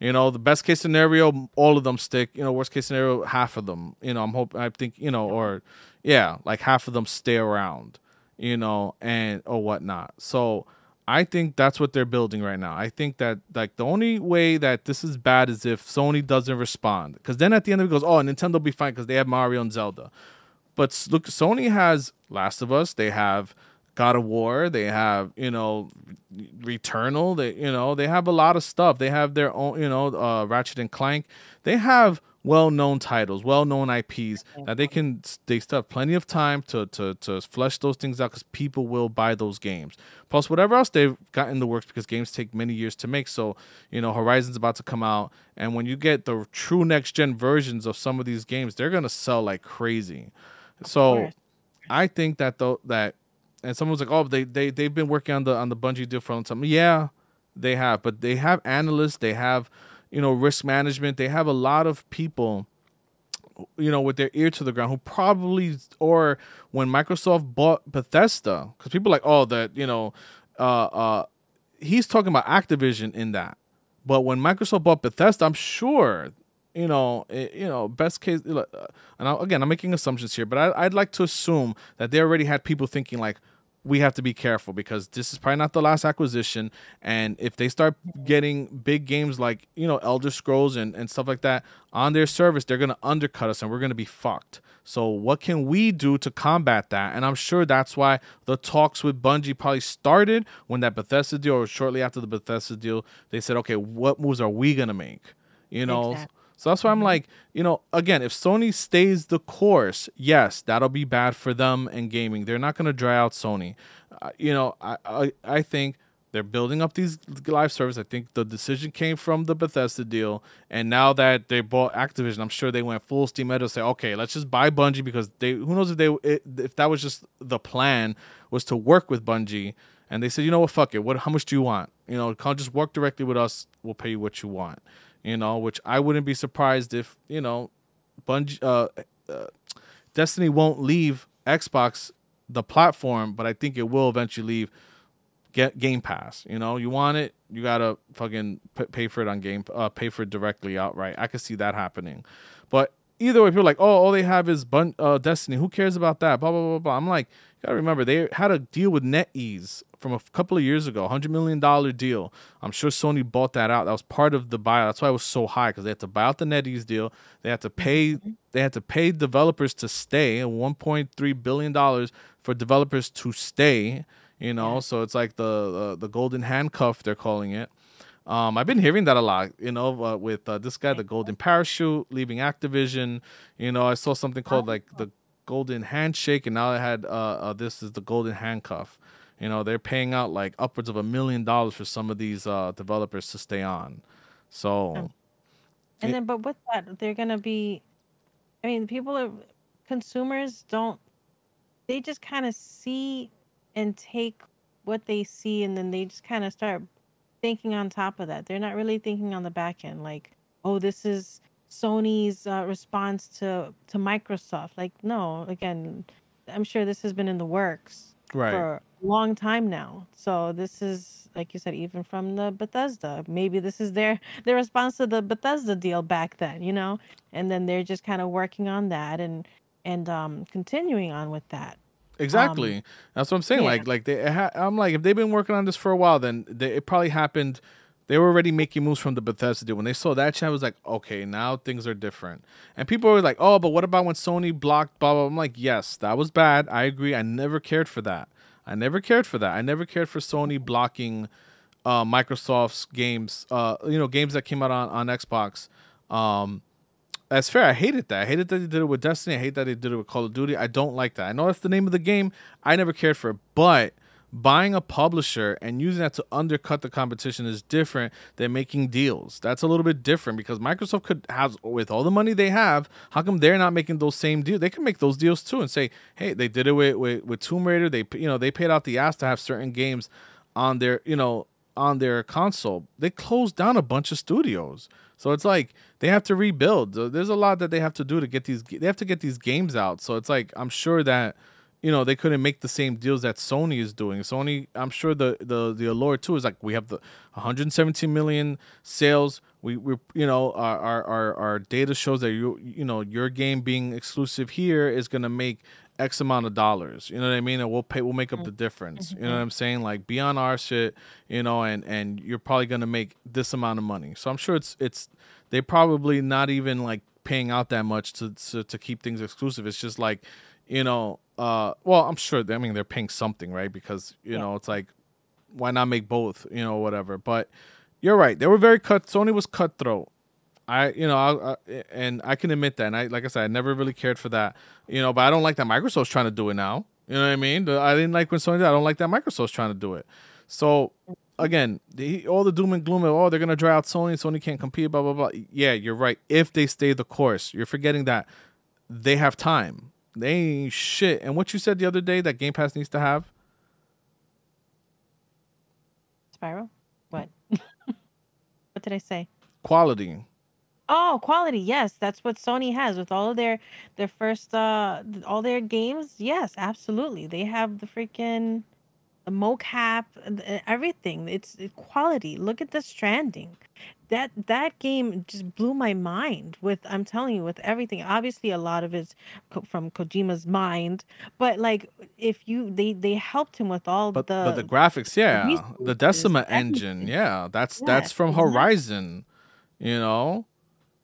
You know, the best case scenario, all of them stick. You know, worst case scenario, half of them. You know, I think, you know, or yeah, like half of them stay around, you know, and or whatnot. So I think that's what they're building right now. I think that, like, the only way that this is bad is if Sony doesn't respond. Because then at the end of it goes, oh, Nintendo will be fine because they have Mario and Zelda. But look, Sony has Last of Us. They have God of War. They have, you know, Returnal. They, you know, they have a lot of stuff. They have their own, you know, Ratchet and Clank. They have well-known titles, well-known IPs that they can, they still have plenty of time to flesh those things out, because people will buy those games. Plus whatever else they've got in the works, because games take many years to make. So, you know, Horizon's about to come out, and when you get the true next-gen versions of some of these games, they're going to sell like crazy. So I think that though that, and someone's like, oh, they've been working on the Bungie deal for a long time. Yeah, they have, but they have analysts, they have, you know, risk management. They have a lot of people, you know, with their ear to the ground, who probably, or when Microsoft bought Bethesda, because people are like, oh, that, you know, he's talking about Activision in that. But when Microsoft bought Bethesda, I'm sure, you know, best case, and again, I'm making assumptions here, but I'd like to assume that they already had people thinking like, we have to be careful, because this is probably not the last acquisition. And if they start getting big games like, you know, Elder Scrolls and stuff like that on their service, they're going to undercut us and we're going to be fucked. So what can we do to combat that? And I'm sure that's why the talks with Bungie probably started when that Bethesda deal, or shortly after the Bethesda deal, they said, okay, what moves are we going to make? You know, exactly. So that's why I'm like, you know, again, if Sony stays the course, yes, that'll be bad for them and gaming. They're not going to dry out Sony. You know, I think they're building up these live services. I think the decision came from the Bethesda deal. And now that they bought Activision, I'm sure they went full steam ahead to say, okay, let's just buy Bungie, because they, who knows if that was just the plan, was to work with Bungie. And they said, you know what, fuck it. How much do you want? You know, just work directly with us. We'll pay you what you want. You know, which I wouldn't be surprised if, you know, Bungie, Destiny won't leave Xbox, the platform, but I think it will eventually leave Game Pass. You know, you want it, you gotta fucking pay for it on pay for it directly outright. I could see that happening. But either way, people are like, oh, all they have is Destiny. Who cares about that? Blah, blah, blah, blah. I'm like, you gotta remember, they had a deal with NetEase from a couple of years ago, $100 million deal. I'm sure Sony bought that out. That was part of the buyout. That's why it was so high, because they had to buy out the NetEase deal. They had to pay developers to stay, and $1.3 billion for developers to stay. You know, so it's like the golden handcuff, they're calling it. I've been hearing that a lot, you know, with this guy, the golden parachute, leaving Activision. You know, I saw something called like the golden handshake, and now I had this is the golden handcuff. You know, they're paying out like upwards of $1 million for some of these developers to stay on. So, and then, but with that, they're gonna be, I mean, consumers don't, they just kind of see and take what they see, and then they just kind of start thinking on top of that. They're not really thinking on the back end, like, oh, this is Sony's response to Microsoft. Like, no, again, I'm sure this has been in the works for a long time now. So this is, like you said, even from the Bethesda, maybe this is their response to the Bethesda deal back then, you know, and then they're just kind of working on that and continuing on with that. Exactly. That's what I'm saying. Yeah. Like I'm like, if they've been working on this for a while, then it probably happened. They were already making moves from the Bethesda deal. When they saw that shit, I was like, okay, now things are different. And people were like, oh, but what about when Sony blocked blah, blah? I'm like, yes, that was bad. I agree. I never cared for that. I never cared for that. I never cared for Sony blocking Microsoft's games, you know, games that came out on Xbox. That's fair. I hated that. I hated that they did it with Destiny. I hate that they did it with Call of Duty. I don't like that. I know that's the name of the game. I never cared for it, but buying a publisher and using that to undercut the competition is different than making deals. That's a little bit different, because Microsoft could have, with all the money they have, how come they're not making those same deals? They can make those deals too and say, hey, they did it with Tomb Raider. They, you know, they paid out the ass to have certain games on their, you know, on their console. They closed down a bunch of studios, so it's like they have to rebuild. There's a lot that they have to do to get these. They have to get these games out. So it's like, I'm sure that, you know, they couldn't make the same deals that Sony is doing. Sony, I'm sure the allure too is like, we have the 117 million sales. We you know, our data shows that you know your game being exclusive here is gonna make X amount of dollars. You know what I mean? And we'll make up the difference. You know what I'm saying? Like, be on our shit. You know, and you're probably gonna make this amount of money. So I'm sure it's they probably not even like paying out that much to keep things exclusive. It's just like, you know. Well, I'm sure I mean, they're paying something, right? Because, you know, it's like, why not make both, you know, whatever. But you're right. They were very cut. Sony was cutthroat. I can admit that. And like I said, I never really cared for that, you know, but I don't like that Microsoft's trying to do it now. You know what I mean? I didn't like when Sony did. I don't like that Microsoft's trying to do it. So again, all the doom and gloom of, oh, they're going to dry out Sony. Sony can't compete, blah, blah, blah. Yeah, you're right. If they stay the course, you're forgetting that they have time. They ain't shit. And what you said the other day that Game Pass needs to have? Spiral? What? What did I say? Quality. Oh, quality. Yes, that's what Sony has with all of their first, all their games. Yes, absolutely. They have the freaking mocap, everything. It's quality. Look at Death Stranding. That game just blew my mind with, I'm telling you, with everything. Obviously, a lot of it's from Kojima's mind, but like, if you they helped him with all but the graphics, yeah, the Decima engine, yeah, that's from Horizon, you know.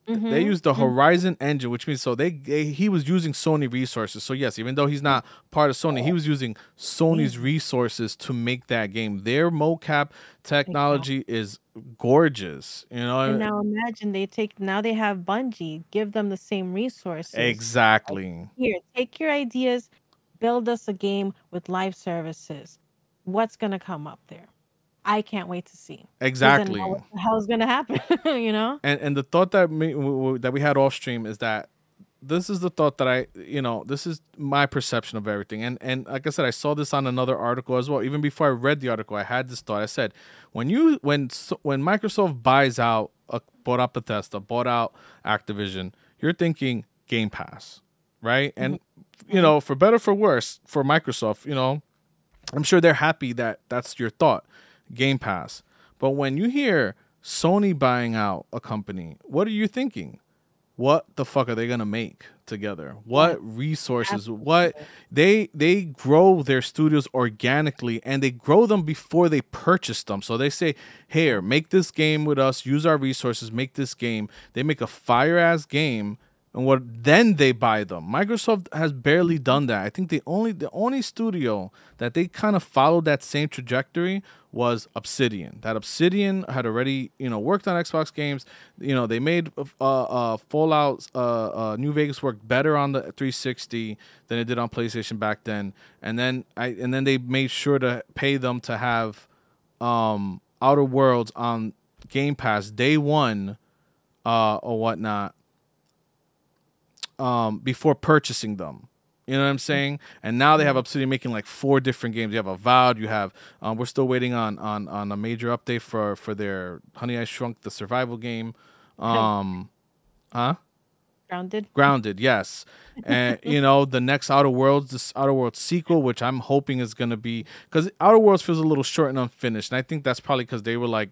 They used the Horizon engine, which means so he was using Sony resources. So yes, even though he's not part of Sony, he was using Sony's resources to make that game. Their mocap technology is gorgeous, you know. And now imagine now they have Bungie give them the same resources. Exactly. Here, take your ideas, build us a game with live services. What's gonna come up there? I can't wait to see exactly what the hell is going to happen, you know? And the thought that we had off stream is that this is the thought that I, you know, this is my perception of everything. And like I said, I saw this on another article as well. Even before I read the article, I had this thought. I said, when Microsoft bought out Bethesda, bought out Activision, you're thinking Game Pass, right? And, you know, for better, for worse, for Microsoft, you know, I'm sure they're happy that that's your thought. Game Pass. But when you hear Sony buying out a company, what are you thinking? What the fuck are they gonna make together? What resources? What they grow their studios organically, and they grow them before they purchase them. So they say, here, make this game with us, use our resources, make this game. They make a fire ass game, and then they buy them. Microsoft has barely done that. I think the only studio that they kind of followed that same trajectory was Obsidian. That Obsidian had already, you know, worked on Xbox games. You know, they made Fallout New Vegas work better on the 360 than it did on PlayStation back then. And then they made sure to pay them to have Outer Worlds on Game Pass day one or whatnot. Before purchasing them, you know what I'm saying? And now they have Obsidian making like 4 different games. You have Avowed. You have we're still waiting on a major update for their Honey I Shrunk the Survival game. Grounded, yes. And you know, the next Outer Worlds, this Outer Worlds sequel, which I'm hoping is gonna be, because Outer Worlds feels a little short and unfinished, and I think that's probably because they were like,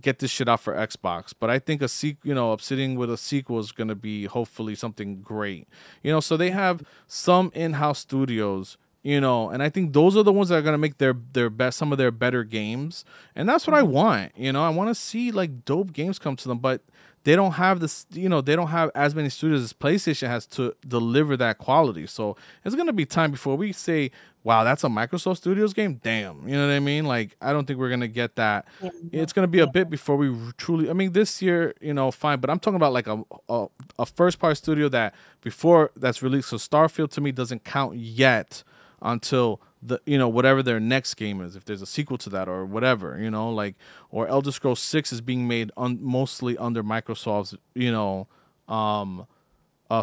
get this shit out for Xbox. But I think Obsidian with a sequel is going to be hopefully something great. You know, so they have some in-house studios you know, and I think those are the ones that are gonna make their best, some of their better games, and that's what I want. You know, I want to see like dope games come to them, but they don't have this. You know, they don't have as many studios as PlayStation has to deliver that quality. So it's gonna be time before we say, "Wow, that's a Microsoft Studios game." Damn, you know what I mean? Like, I don't think we're gonna get that. Yeah. It's gonna be a bit before we truly. I mean, this year, you know, fine, but I'm talking about like a first party studio that before that's released. So Starfield to me doesn't count yet. Until the, you know, whatever their next game is, if there's a sequel to that or whatever, you know, like, or Elder Scrolls 6 is being made mostly under Microsoft's, you know,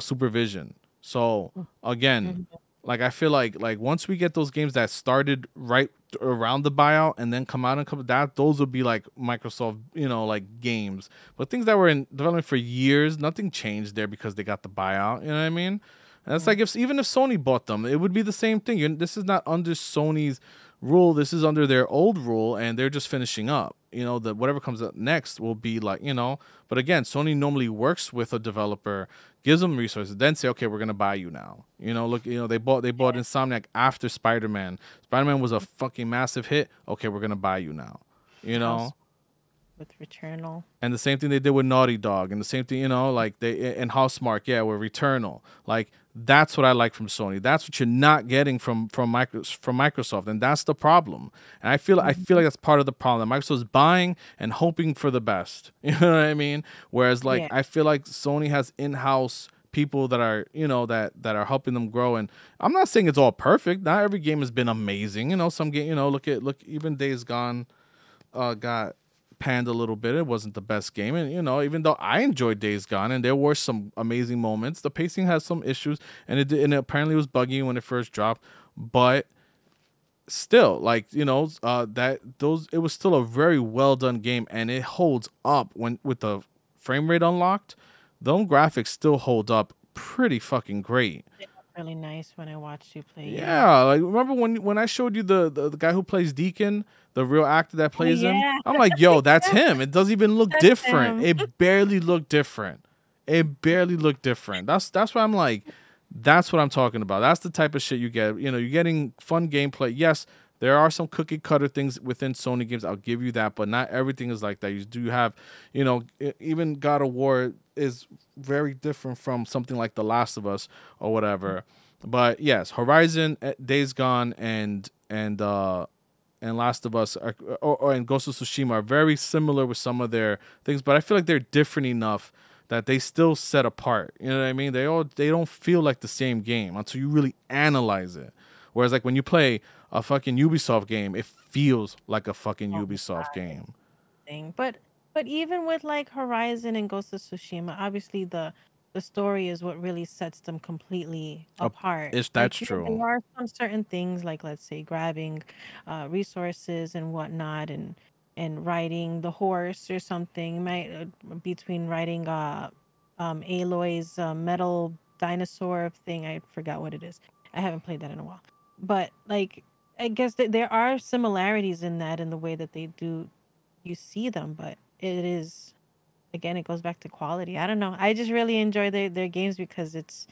supervision. So again, like, I feel like once we get those games that started right around the buyout and then come out and come that, those would be like Microsoft, you know, like games, but things that were in development for years, nothing changed there because they got the buyout. You know what I mean? That's like, if even if Sony bought them, it would be the same thing. This is not under Sony's rule. This is under their old rule, and they're just finishing up. You know, that whatever comes up next will be like, you know. But again, Sony normally works with a developer, gives them resources, then say, okay, we're gonna buy you now. You know, look, you know, they bought Insomniac after Spider-Man. Spider-Man was a fucking massive hit. Okay, we're gonna buy you now. You know. With Returnal, and the same thing they did with Naughty Dog, and the same thing, you know, like they and Housemarque, yeah, with Returnal. Like, that's what I like from Sony. That's what you're not getting from Microsoft, and that's the problem. And I feel like that's part of the problem. Microsoft's buying and hoping for the best. You know what I mean? Whereas, like, I feel like Sony has in-house people that are, you know, that are helping them grow. And I'm not saying it's all perfect. Not every game has been amazing. You know, some game, you know, look even Days Gone, got panned a little bit. It wasn't the best game, and you know, even though I enjoyed Days Gone and there were some amazing moments, the pacing has some issues, and it apparently was buggy when it first dropped, but still, like, you know, it was still a very well done game, and it holds up with the frame rate unlocked. Those graphics still hold up pretty fucking great. Really nice when I watched you play. Yeah, like, remember when I showed you the guy who plays Deacon, the real actor that plays him? I'm like, yo, that's him. It doesn't even look different. It barely looked different. It barely looked different. That's why I'm like, that's what I'm talking about. That's the type of shit you get. You know, you're getting fun gameplay. Yes, there are some cookie cutter things within Sony games. I'll give you that, but not everything is like that. You do have, you know, even God of War is very different from something like The Last of Us or whatever. But yes, Horizon, Days Gone, and Last of Us and Ghost of Tsushima are very similar with some of their things, but I feel like they're different enough that they still set apart. You know what I mean? They don't feel like the same game until you really analyze it. Whereas, like, when you play a fucking Ubisoft game, it feels like a fucking Ubisoft game. But even with like Horizon and Ghost of Tsushima, obviously the story is what really sets them completely apart. That's true. There are some certain things, like, let's say, grabbing resources and whatnot, and riding the horse or something. Between riding Aloy's metal dinosaur thing, I forgot what it is. I haven't played that in a while. But, like, I guess that there are similarities in that, in the way that they do, you see them, but it is, again, it goes back to quality. I don't know. I just really enjoy their games because it's,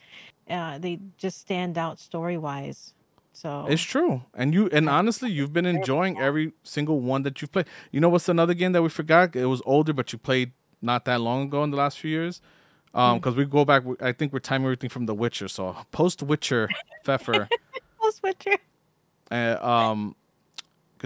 they just stand out story-wise. So it's true. And honestly, you've been enjoying every single one that you've played. You know what's another game that we forgot? It was older, but you played not that long ago in the last few years. Because we go back, I think we're timing everything from The Witcher. So post-Witcher, Fefer. Post-Witcher. Because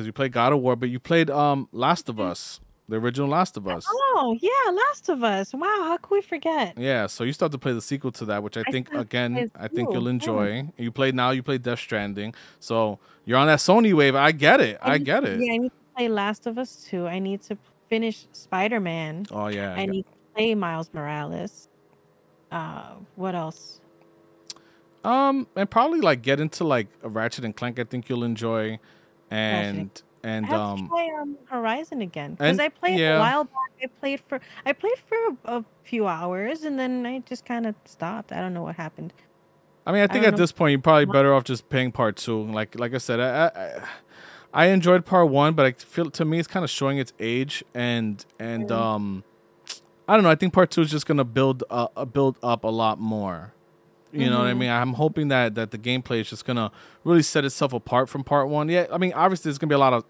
you played God of War, but you played Last of Us, the original Last of Us. Oh, yeah, Last of Us. Wow, how could we forget? Yeah, so you start to play the sequel to that, which I think, again, I think you'll enjoy. Yeah. You play Death Stranding. So you're on that Sony wave. I get it. I get it. Yeah, I need to play Last of Us 2. I need to finish Spider-Man. Oh, yeah. I need to play Miles Morales. What else? And probably, like, get into, like, Ratchet and Clank. I think you'll enjoy. And I have to play Horizon again, because I played a while back. I played for a few hours, and then I just kind of stopped. I don't know what happened. I mean, I think at this point you're probably better off just playing part two. Like I said, I enjoyed part one, but I feel, to me, it's kind of showing its age, and I don't know. I think part two is just gonna build up a lot more. You know what I mean? I'm hoping that the gameplay is just gonna really set itself apart from part one. Yeah, I mean, obviously there's gonna be a lot of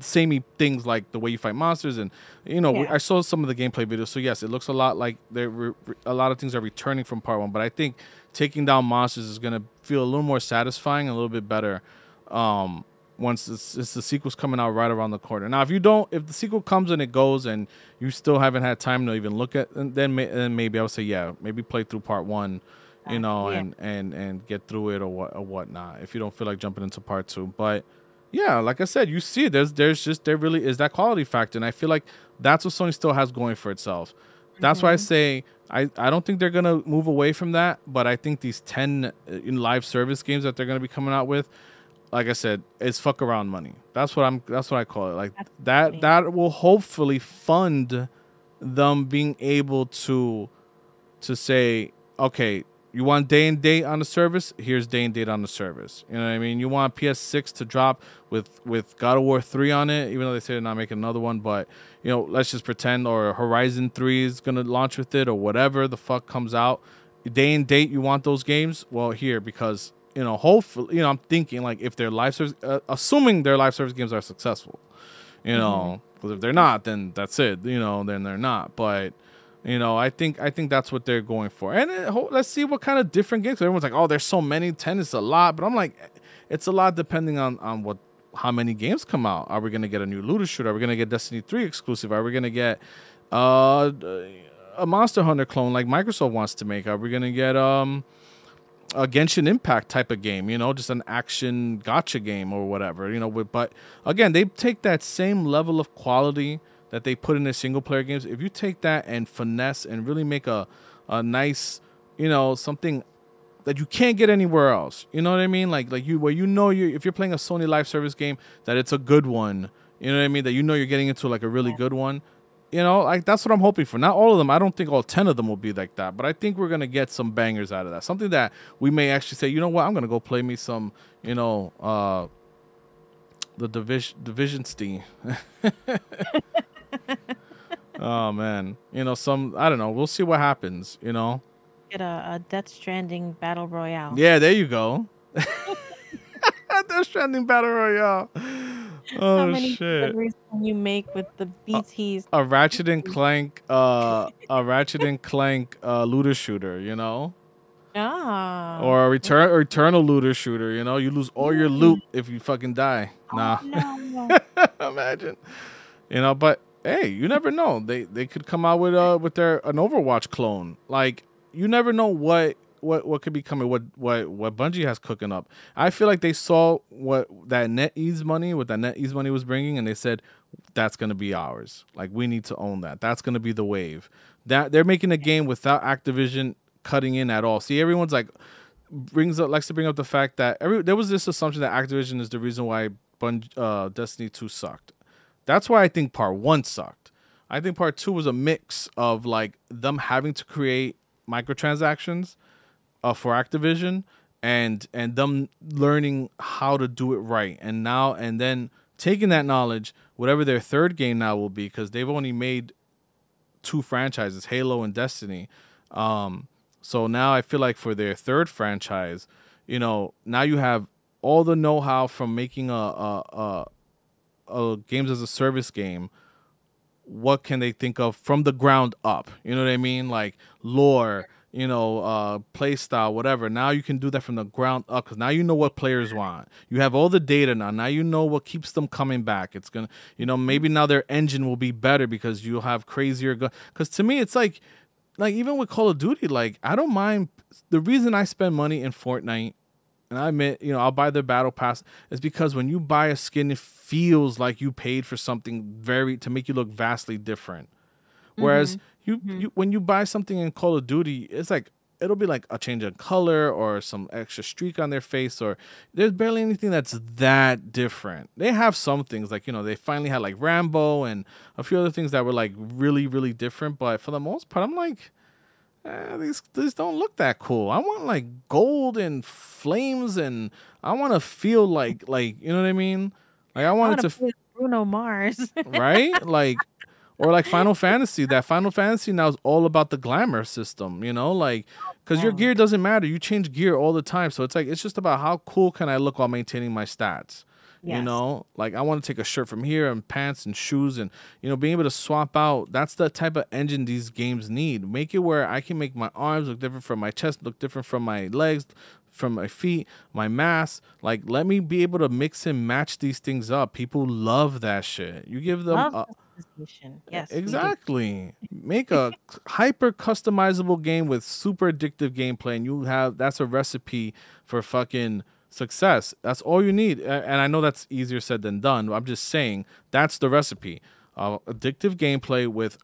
samey things like the way you fight monsters, and you know, I saw some of the gameplay videos. So yes, it looks a lot like a lot of things are returning from part one. But I think taking down monsters is gonna feel a little more satisfying, a little bit better once the sequel's coming out right around the corner. Now, if you don't, if the sequel comes and it goes, and you still haven't had time to even look at, then maybe I would say maybe play through part one. You know, and get through it or whatnot if you don't feel like jumping into part two. But yeah, like I said, you see there really is that quality factor, and I feel like that's what Sony still has going for itself. That's why I say I don't think they're gonna move away from that, but I think these 10 in live service games that they're gonna be coming out with, like I said, it's fuck around money. That's what I call it. Like that will hopefully fund them being able to say, okay, you want day and date on the service? Here's day and date on the service. You know what I mean? You want PS6 to drop with God of War 3 on it, even though they say they're not making another one, but you know, let's just pretend, or Horizon 3 is gonna launch with it, or whatever the fuck comes out. Day and date, you want those games? Well, here, because you know, hopefully, you know, I'm thinking like if their live service, assuming their live service games are successful, you know, because if they're not, then that's it. You know, then they're not, but. You know, I think that's what they're going for, and let's see what kind of different games. Everyone's like, "Oh, there's so many, 10 is a lot," but I'm like, it's a lot depending on how many games come out. Are we gonna get a new looter shooter? Are we gonna get Destiny 3 exclusive? Are we gonna get a Monster Hunter clone like Microsoft wants to make? Are we gonna get a Genshin Impact type of game? You know, just an action gacha game or whatever. You know, but again, they take that same level of quality that they put in their single player games. If you take that and finesse and really make a nice, you know, something that you can't get anywhere else. You know what I mean? Like you, where you know if you're playing a Sony live service game, that it's a good one. You know what I mean? That you know you're getting into like a really good one. You know, like that's what I'm hoping for. Not all of them. I don't think all 10 of them will be like that, but I think we're gonna get some bangers out of that. Something that we may actually say, you know what, I'm gonna go play me some, you know, the Division. Oh man, you know, I don't know, we'll see what happens, you know. Get a Death Stranding battle royale. Yeah, there you go. Death Stranding battle royale. Oh, how many shit can you make with the BTs? A Ratchet and Clank looter shooter, you know. Ah. Or a Returnal looter shooter, you know. You lose all your loot if you fucking die. Oh, nah. No. Imagine. You know, but hey, you never know. They could come out with an Overwatch clone. Like, you never know what could be coming. What Bungie has cooking up. I feel like they saw what that NetEase money was bringing, and they said that's gonna be ours. Like, we need to own that. That's gonna be the wave. That they're making a game without Activision cutting in at all. See, everyone's like likes to bring up the fact that there was this assumption that Activision is the reason why Destiny 2 sucked. That's why I think part one sucked. I think part two was a mix of like them having to create microtransactions for Activision and them learning how to do it right. And then taking that knowledge, whatever their third game now will be, because they've only made 2 franchises, Halo and Destiny. So now I feel like for their third franchise, you know, now you have all the know-how from making a games as a service game. What can they think of from the ground up? You know what I mean? Like lore, you know, play style, whatever. Now you can do that from the ground up, because now you know what players want. You have all the data now. Now you know what keeps them coming back. It's gonna, you know, maybe now their engine will be better because you'll have crazier guns. Because to me, it's like even with Call of Duty, like I don't mind. The reason I spend money in Fortnite, and I admit, you know, I'll buy their battle pass, is because when you buy a skin, it feels like you paid for something to make you look vastly different. Whereas when you buy something in Call of Duty, it's like, it'll be like a change of color or some extra streak on their face, or there's barely anything that's that different. They have some things like, you know, they finally had like Rambo and a few other things that were like really, really different. But for the most part, I'm like, these don't look that cool. I want like gold and flames, and I want to feel like you know what I mean. Like I want to feel Bruno Mars, right? Like, Or like Final Fantasy, that Final Fantasy now is all about the glamour system, you know, like, because your gear doesn't matter. You change gear all the time. So it's like, it's just about how cool can I look while maintaining my stats, you know, like I want to take a shirt from here and pants and shoes and, you know, being able to swap out. That's the type of engine these games need. Make it where I can make my arms look different from my chest, look different from my legs, from my feet, my mass. Like, let me be able to mix and match these things up. People love that shit. You give them yes, exactly. Make a hyper customizable game with super addictive gameplay, and you have, that's a recipe for fucking success. That's all you need. And I know that's easier said than done, but I'm just saying that's the recipe. Addictive gameplay with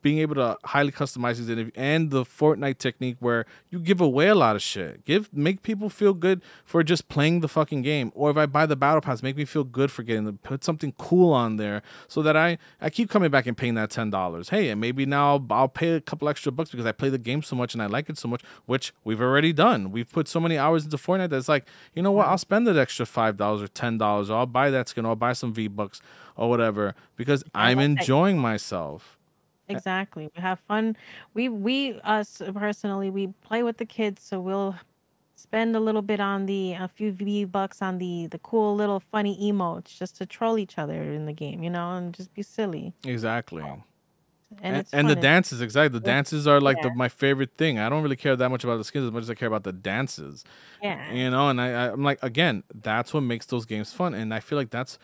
being able to highly customize these, and the Fortnite technique where you give away a lot of shit. Make people feel good for just playing the fucking game. Or if I buy the battle pass, make me feel good for getting them. Put something cool on there so that I keep coming back and paying that $10. Hey, and maybe now I'll pay a couple extra bucks because I play the game so much and I like it so much, which we've already done. We've put so many hours into Fortnite that it's like, you know what? I'll spend that extra $5 or $10. Or I'll buy that skin. Or I'll buy some V-Bucks or whatever because I'm enjoying myself. Exactly. We have fun. Us personally, we play with the kids, so we'll spend a little bit on a few V-Bucks on the cool little funny emotes just to troll each other in the game, you know, and just be silly. Exactly. And the dances, exactly. The dances are like my favorite thing. I don't really care that much about the skins as much as I care about the dances. Yeah. You know, and I'm like, again, that's what makes those games fun. And I feel like that's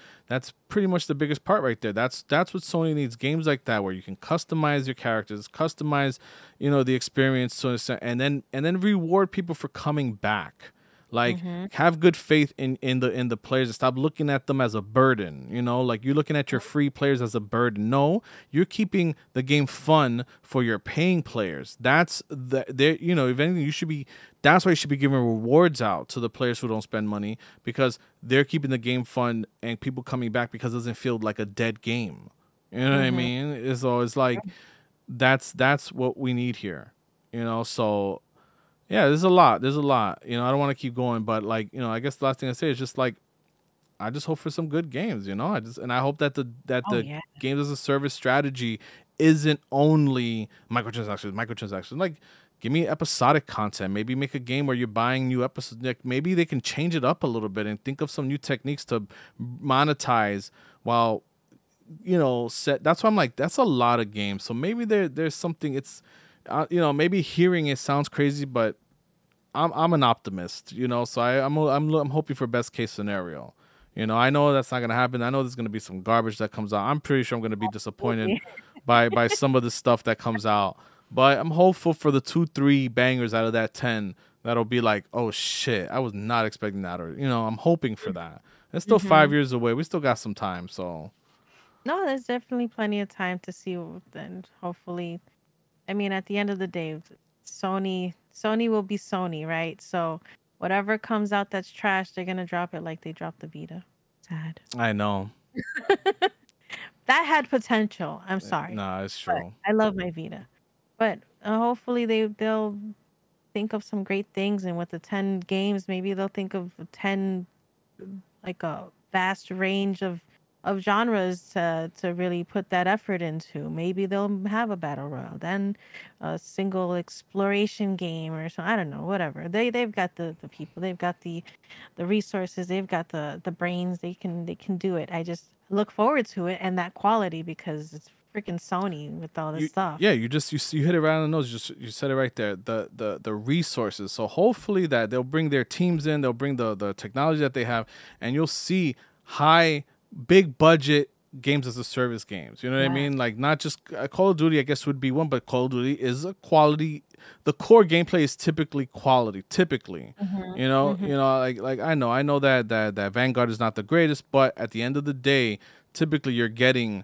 pretty much the biggest part right there. That's what Sony needs, games like that where you can customize your characters, customize, you know, the experience, so and then reward people for coming back. Like, have good faith in the players and stop looking at them as a burden. You know, like you're looking at your free players as a burden. No, you're keeping the game fun for your paying players. You know, if anything, you should be. That's why you should be giving rewards out to the players who don't spend money, because they're keeping the game fun and people coming back because it doesn't feel like a dead game. You know what I mean? It's always like that's what we need here. You know, so. Yeah, there's a lot. There's a lot. You know, I don't want to keep going, but like, you know, I guess the last thing I say is just like, I just hope for some good games. You know, I hope that the games as a service strategy isn't only microtransactions. Like, give me episodic content. Maybe make a game where you're buying new episodes. Like, maybe they can change it up a little bit and think of some new techniques to monetize while, you know, That's why I'm like, that's a lot of games. So maybe there's something. It's. You know, maybe hearing it sounds crazy, but I'm an optimist, you know, so I'm hoping for best case scenario. You know, I know that's not going to happen. I know there's going to be some garbage that comes out. I'm pretty sure I'm going to be disappointed by some of the stuff that comes out, but I'm hopeful for the 2-3 bangers out of that 10 that'll be like, oh shit, I was not expecting that, or, you know, I'm hoping for that. It's still 5 years away. We still got some time, so. No, there's definitely plenty of time to see, and hopefully, I mean, at the end of the day, Sony will be Sony, right? So whatever comes out that's trash, they're going to drop it like they dropped the Vita. Sad. I know. That had potential. I'm sorry. Nah, it's true. I love my Vita. But hopefully they'll think of some great things. And with the 10 games, maybe they'll think of 10, like a vast range of genres to really put that effort into. Maybe they'll have a battle royale, then a single exploration game or something. I don't know, whatever. They've got the people, they've got the resources, they've got the brains, they can do it. I just look forward to it and that quality, because it's freaking Sony with all this stuff. Yeah, you hit it right on the nose. You said it right there. The resources. So hopefully that they'll bring their teams in, they'll bring the technology that they have, and you'll see big budget games as a service games, you know what I mean? Like, not just Call of Duty, I guess, would be one, but Call of Duty is a quality. The core gameplay is typically quality, you know, like I know that Vanguard is not the greatest, but at the end of the day, typically you're getting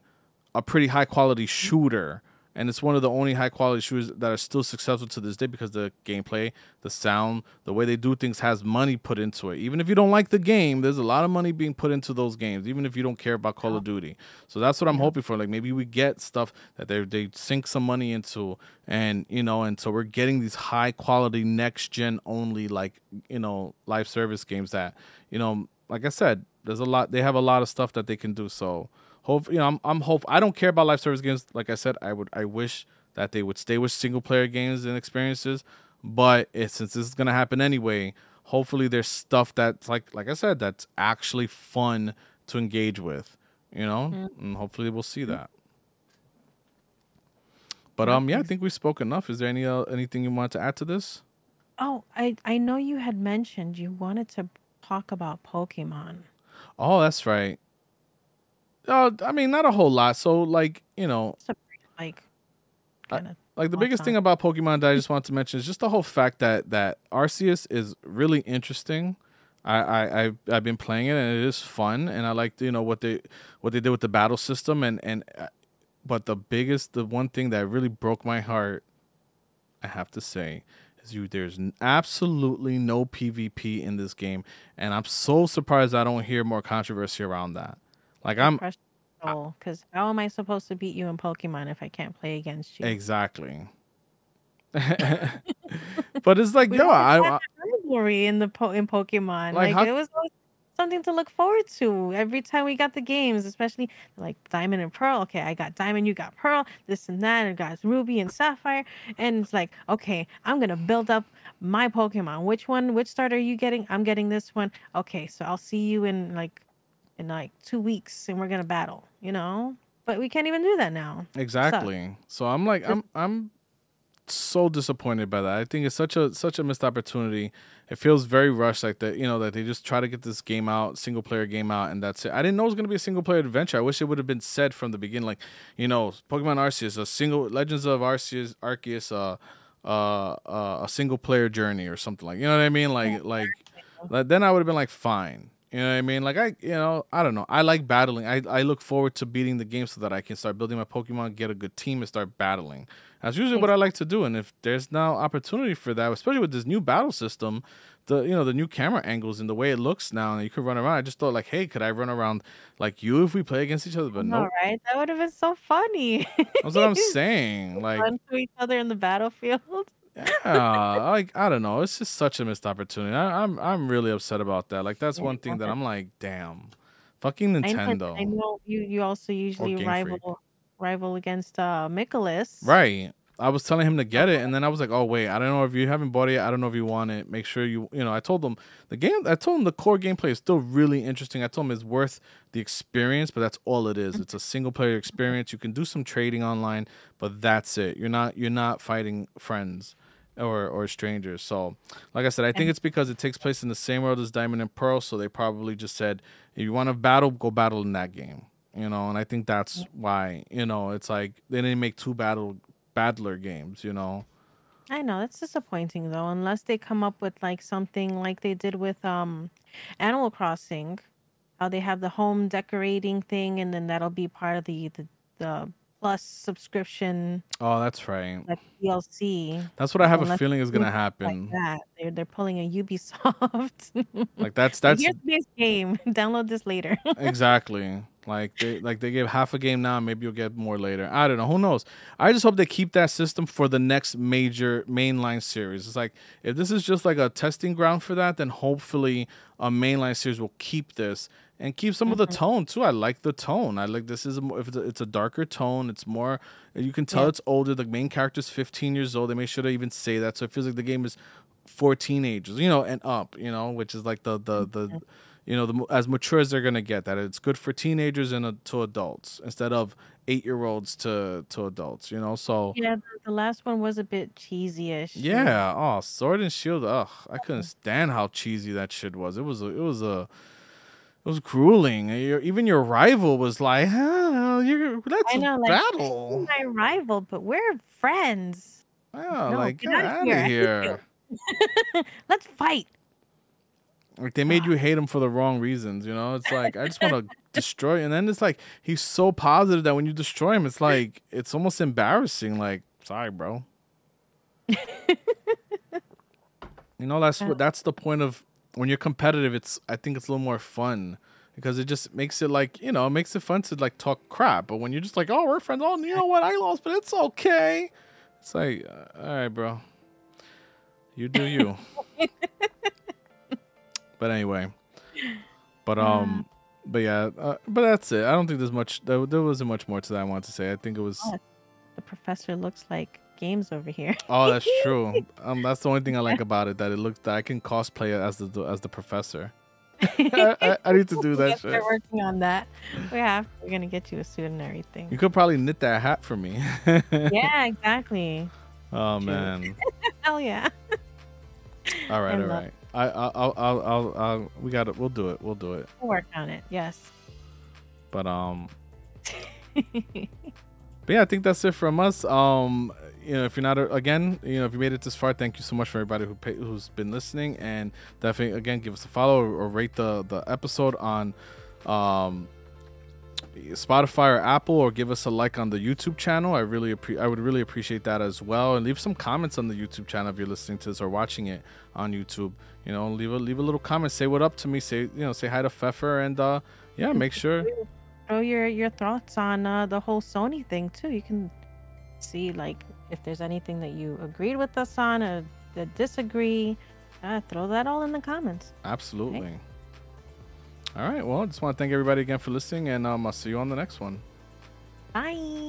a pretty high quality shooter, and it's one of the only high quality shooters that are still successful to this day because the gameplay, the sound, the way they do things has money put into it. Even if you don't like the game, there's a lot of money being put into those games, even if you don't care about Call of Duty. So that's what I'm hoping for. Like, maybe we get stuff that they sink some money into, and, you know, and so we're getting these high quality next gen only, like, you know, live service games that, you know, like I said, there's a lot, they have a lot of stuff that they can do. So I don't care about live service games. Like I said, I wish that they would stay with single player games and experiences. But since this is gonna happen anyway, hopefully there's stuff that's like I said, that's actually fun to engage with, you know. Yeah. And hopefully we'll see that. But yeah, I think we spoke enough. Is there anything you want to add to this? Oh, I know you had mentioned you wanted to talk about Pokemon. Oh, that's right. I mean, not a whole lot. So, like, you know, like the biggest thing about Pokemon that I just want to mention is just the whole fact that Arceus is really interesting. I've been playing it and it is fun, and I like, you know, what they did with the battle system, and but the one thing that really broke my heart, I have to say, is there's absolutely no PvP in this game, and I'm so surprised I don't hear more controversy around that. Like, because how am I supposed to beat you in Pokemon if I can't play against you? Exactly. But it's like, yo, rivalry in Pokemon. Like it was always something to look forward to every time we got the games, especially like Diamond and Pearl. Okay, I got Diamond, you got Pearl, this and that, and guys, Ruby and Sapphire. And it's like, okay, I'm gonna build up my Pokemon. Which starter are you getting? I'm getting this one. Okay, so I'll see you in like 2 weeks, and we're gonna battle, you know. But we can't even do that now. Exactly. So I'm like, I'm so disappointed by that. I think it's such a missed opportunity. It feels very rushed, like that, you know, that they just try to get this game out, single player game out, and that's it. I didn't know it was gonna be a single player adventure. I wish it would have been said from the beginning, like, you know, Pokemon Arceus, Legends of Arceus, a single player journey or something, like, you know what I mean? Like then I would have been like, fine. You know what I mean? Like, you know, I don't know. I like battling. I look forward to beating the game so that I can start building my Pokemon, get a good team, and start battling. That's usually what I like to do. And if there's now opportunity for that, especially with this new battle system, the new camera angles and the way it looks now, and you could run around. I just thought, like, hey, could I run around like you if we play against each other? But no, nope. Right? That would have been so funny. That's what I'm saying. Like, run to each other in the battlefield. Yeah, like, I don't know. It's just such a missed opportunity. I'm really upset about that. Like, that's one thing that I'm like, damn, fucking Nintendo. I know you also usually rival against Nicholas. Right. I was telling him to get it, and then I was like, oh wait, I don't know if you haven't bought it. I don't know if you want it. Make sure you know. I told him the core gameplay is still really interesting. I told him it's worth the experience, but that's all it is. It's a single player experience. You can do some trading online, but that's it. You're not fighting friends or strangers. So, like I said, I think it's because it takes place in the same world as Diamond and Pearl, so they probably just said, if you want to battle, go battle in that game, you know. And I think that's why, you know, it's like they didn't make two battler games, you know. I know, that's disappointing though, unless they come up with like something like they did with Animal Crossing, how they have the home decorating thing, and then that'll be part of the Plus subscription. Oh, that's right. Like DLC. That's what I have a feeling is gonna happen. Like that. They're pulling a Ubisoft. Like that's. Here's this game. Download this later. Exactly. Like they give half a game now. Maybe you'll get more later. I don't know. Who knows? I just hope they keep that system for the next major mainline series. It's like, if this is just like a testing ground for that, then hopefully a mainline series will keep this. And keep some of the tone too. I like the tone. I like this is it's a darker tone. It's more, you can tell it's older. The main character's 15 years old. They made sure to even say that, so it feels like the game is for teenagers, you know, and up, you know, which is like the you know, as mature as they're gonna get. That it's good for teenagers and to adults instead of 8-year-olds to adults, you know. So yeah, the last one was a bit cheesy-ish. Yeah. Oh, Sword and Shield. Ugh, I couldn't stand how cheesy that shit was. It was grueling. Even your rival was like, "Huh, let's battle." My rival, but we're friends. Oh, no, like, get out of here. Let's fight. Like, they made you hate him for the wrong reasons. You know, it's like, I just want to destroy. And then it's like, he's so positive that when you destroy him, it's like, it's almost embarrassing. Like, sorry, bro. You know, that's the point of. When you're competitive, I think it's a little more fun, because it just makes it like, you know, it makes it fun to like talk crap. But when you're just like, oh, we're friends. Oh, you know what? I lost, but it's okay. It's like, all right, bro. You do you. But anyway, But yeah, but that's it. I don't think there's much. There wasn't much more to that I wanted to say. I think it was. Oh, the professor looks like games over here. Oh, that's true. That's the only thing I like about it, that it looks that I can cosplay it as the professor. I need to do that. Yes, shit. We're working on that. We have. We're gonna get you a suit and everything. You could probably knit that hat for me. Yeah, exactly. Oh man. Hell yeah. All right, all right. We got it. We'll do it. We'll do it. We'll work on it. Yes. But but yeah, I think that's it from us. You know, if you're not again, you know, if you made it this far, thank you so much for everybody who's been listening, and definitely again give us a follow or rate the episode on Spotify or Apple, or give us a like on the YouTube channel. I would really appreciate that as well, and leave some comments on the YouTube channel if you're listening to this or watching it on YouTube. You know, leave a little comment, say what up to me, say, you know, say hi to Fefer, and yeah, make sure throw your thoughts on the whole Sony thing too. You can see like if there's anything that you agreed with us on or that disagree, throw that all in the comments. Absolutely. Okay? All right. Well, I just want to thank everybody again for listening, and I'll see you on the next one. Bye.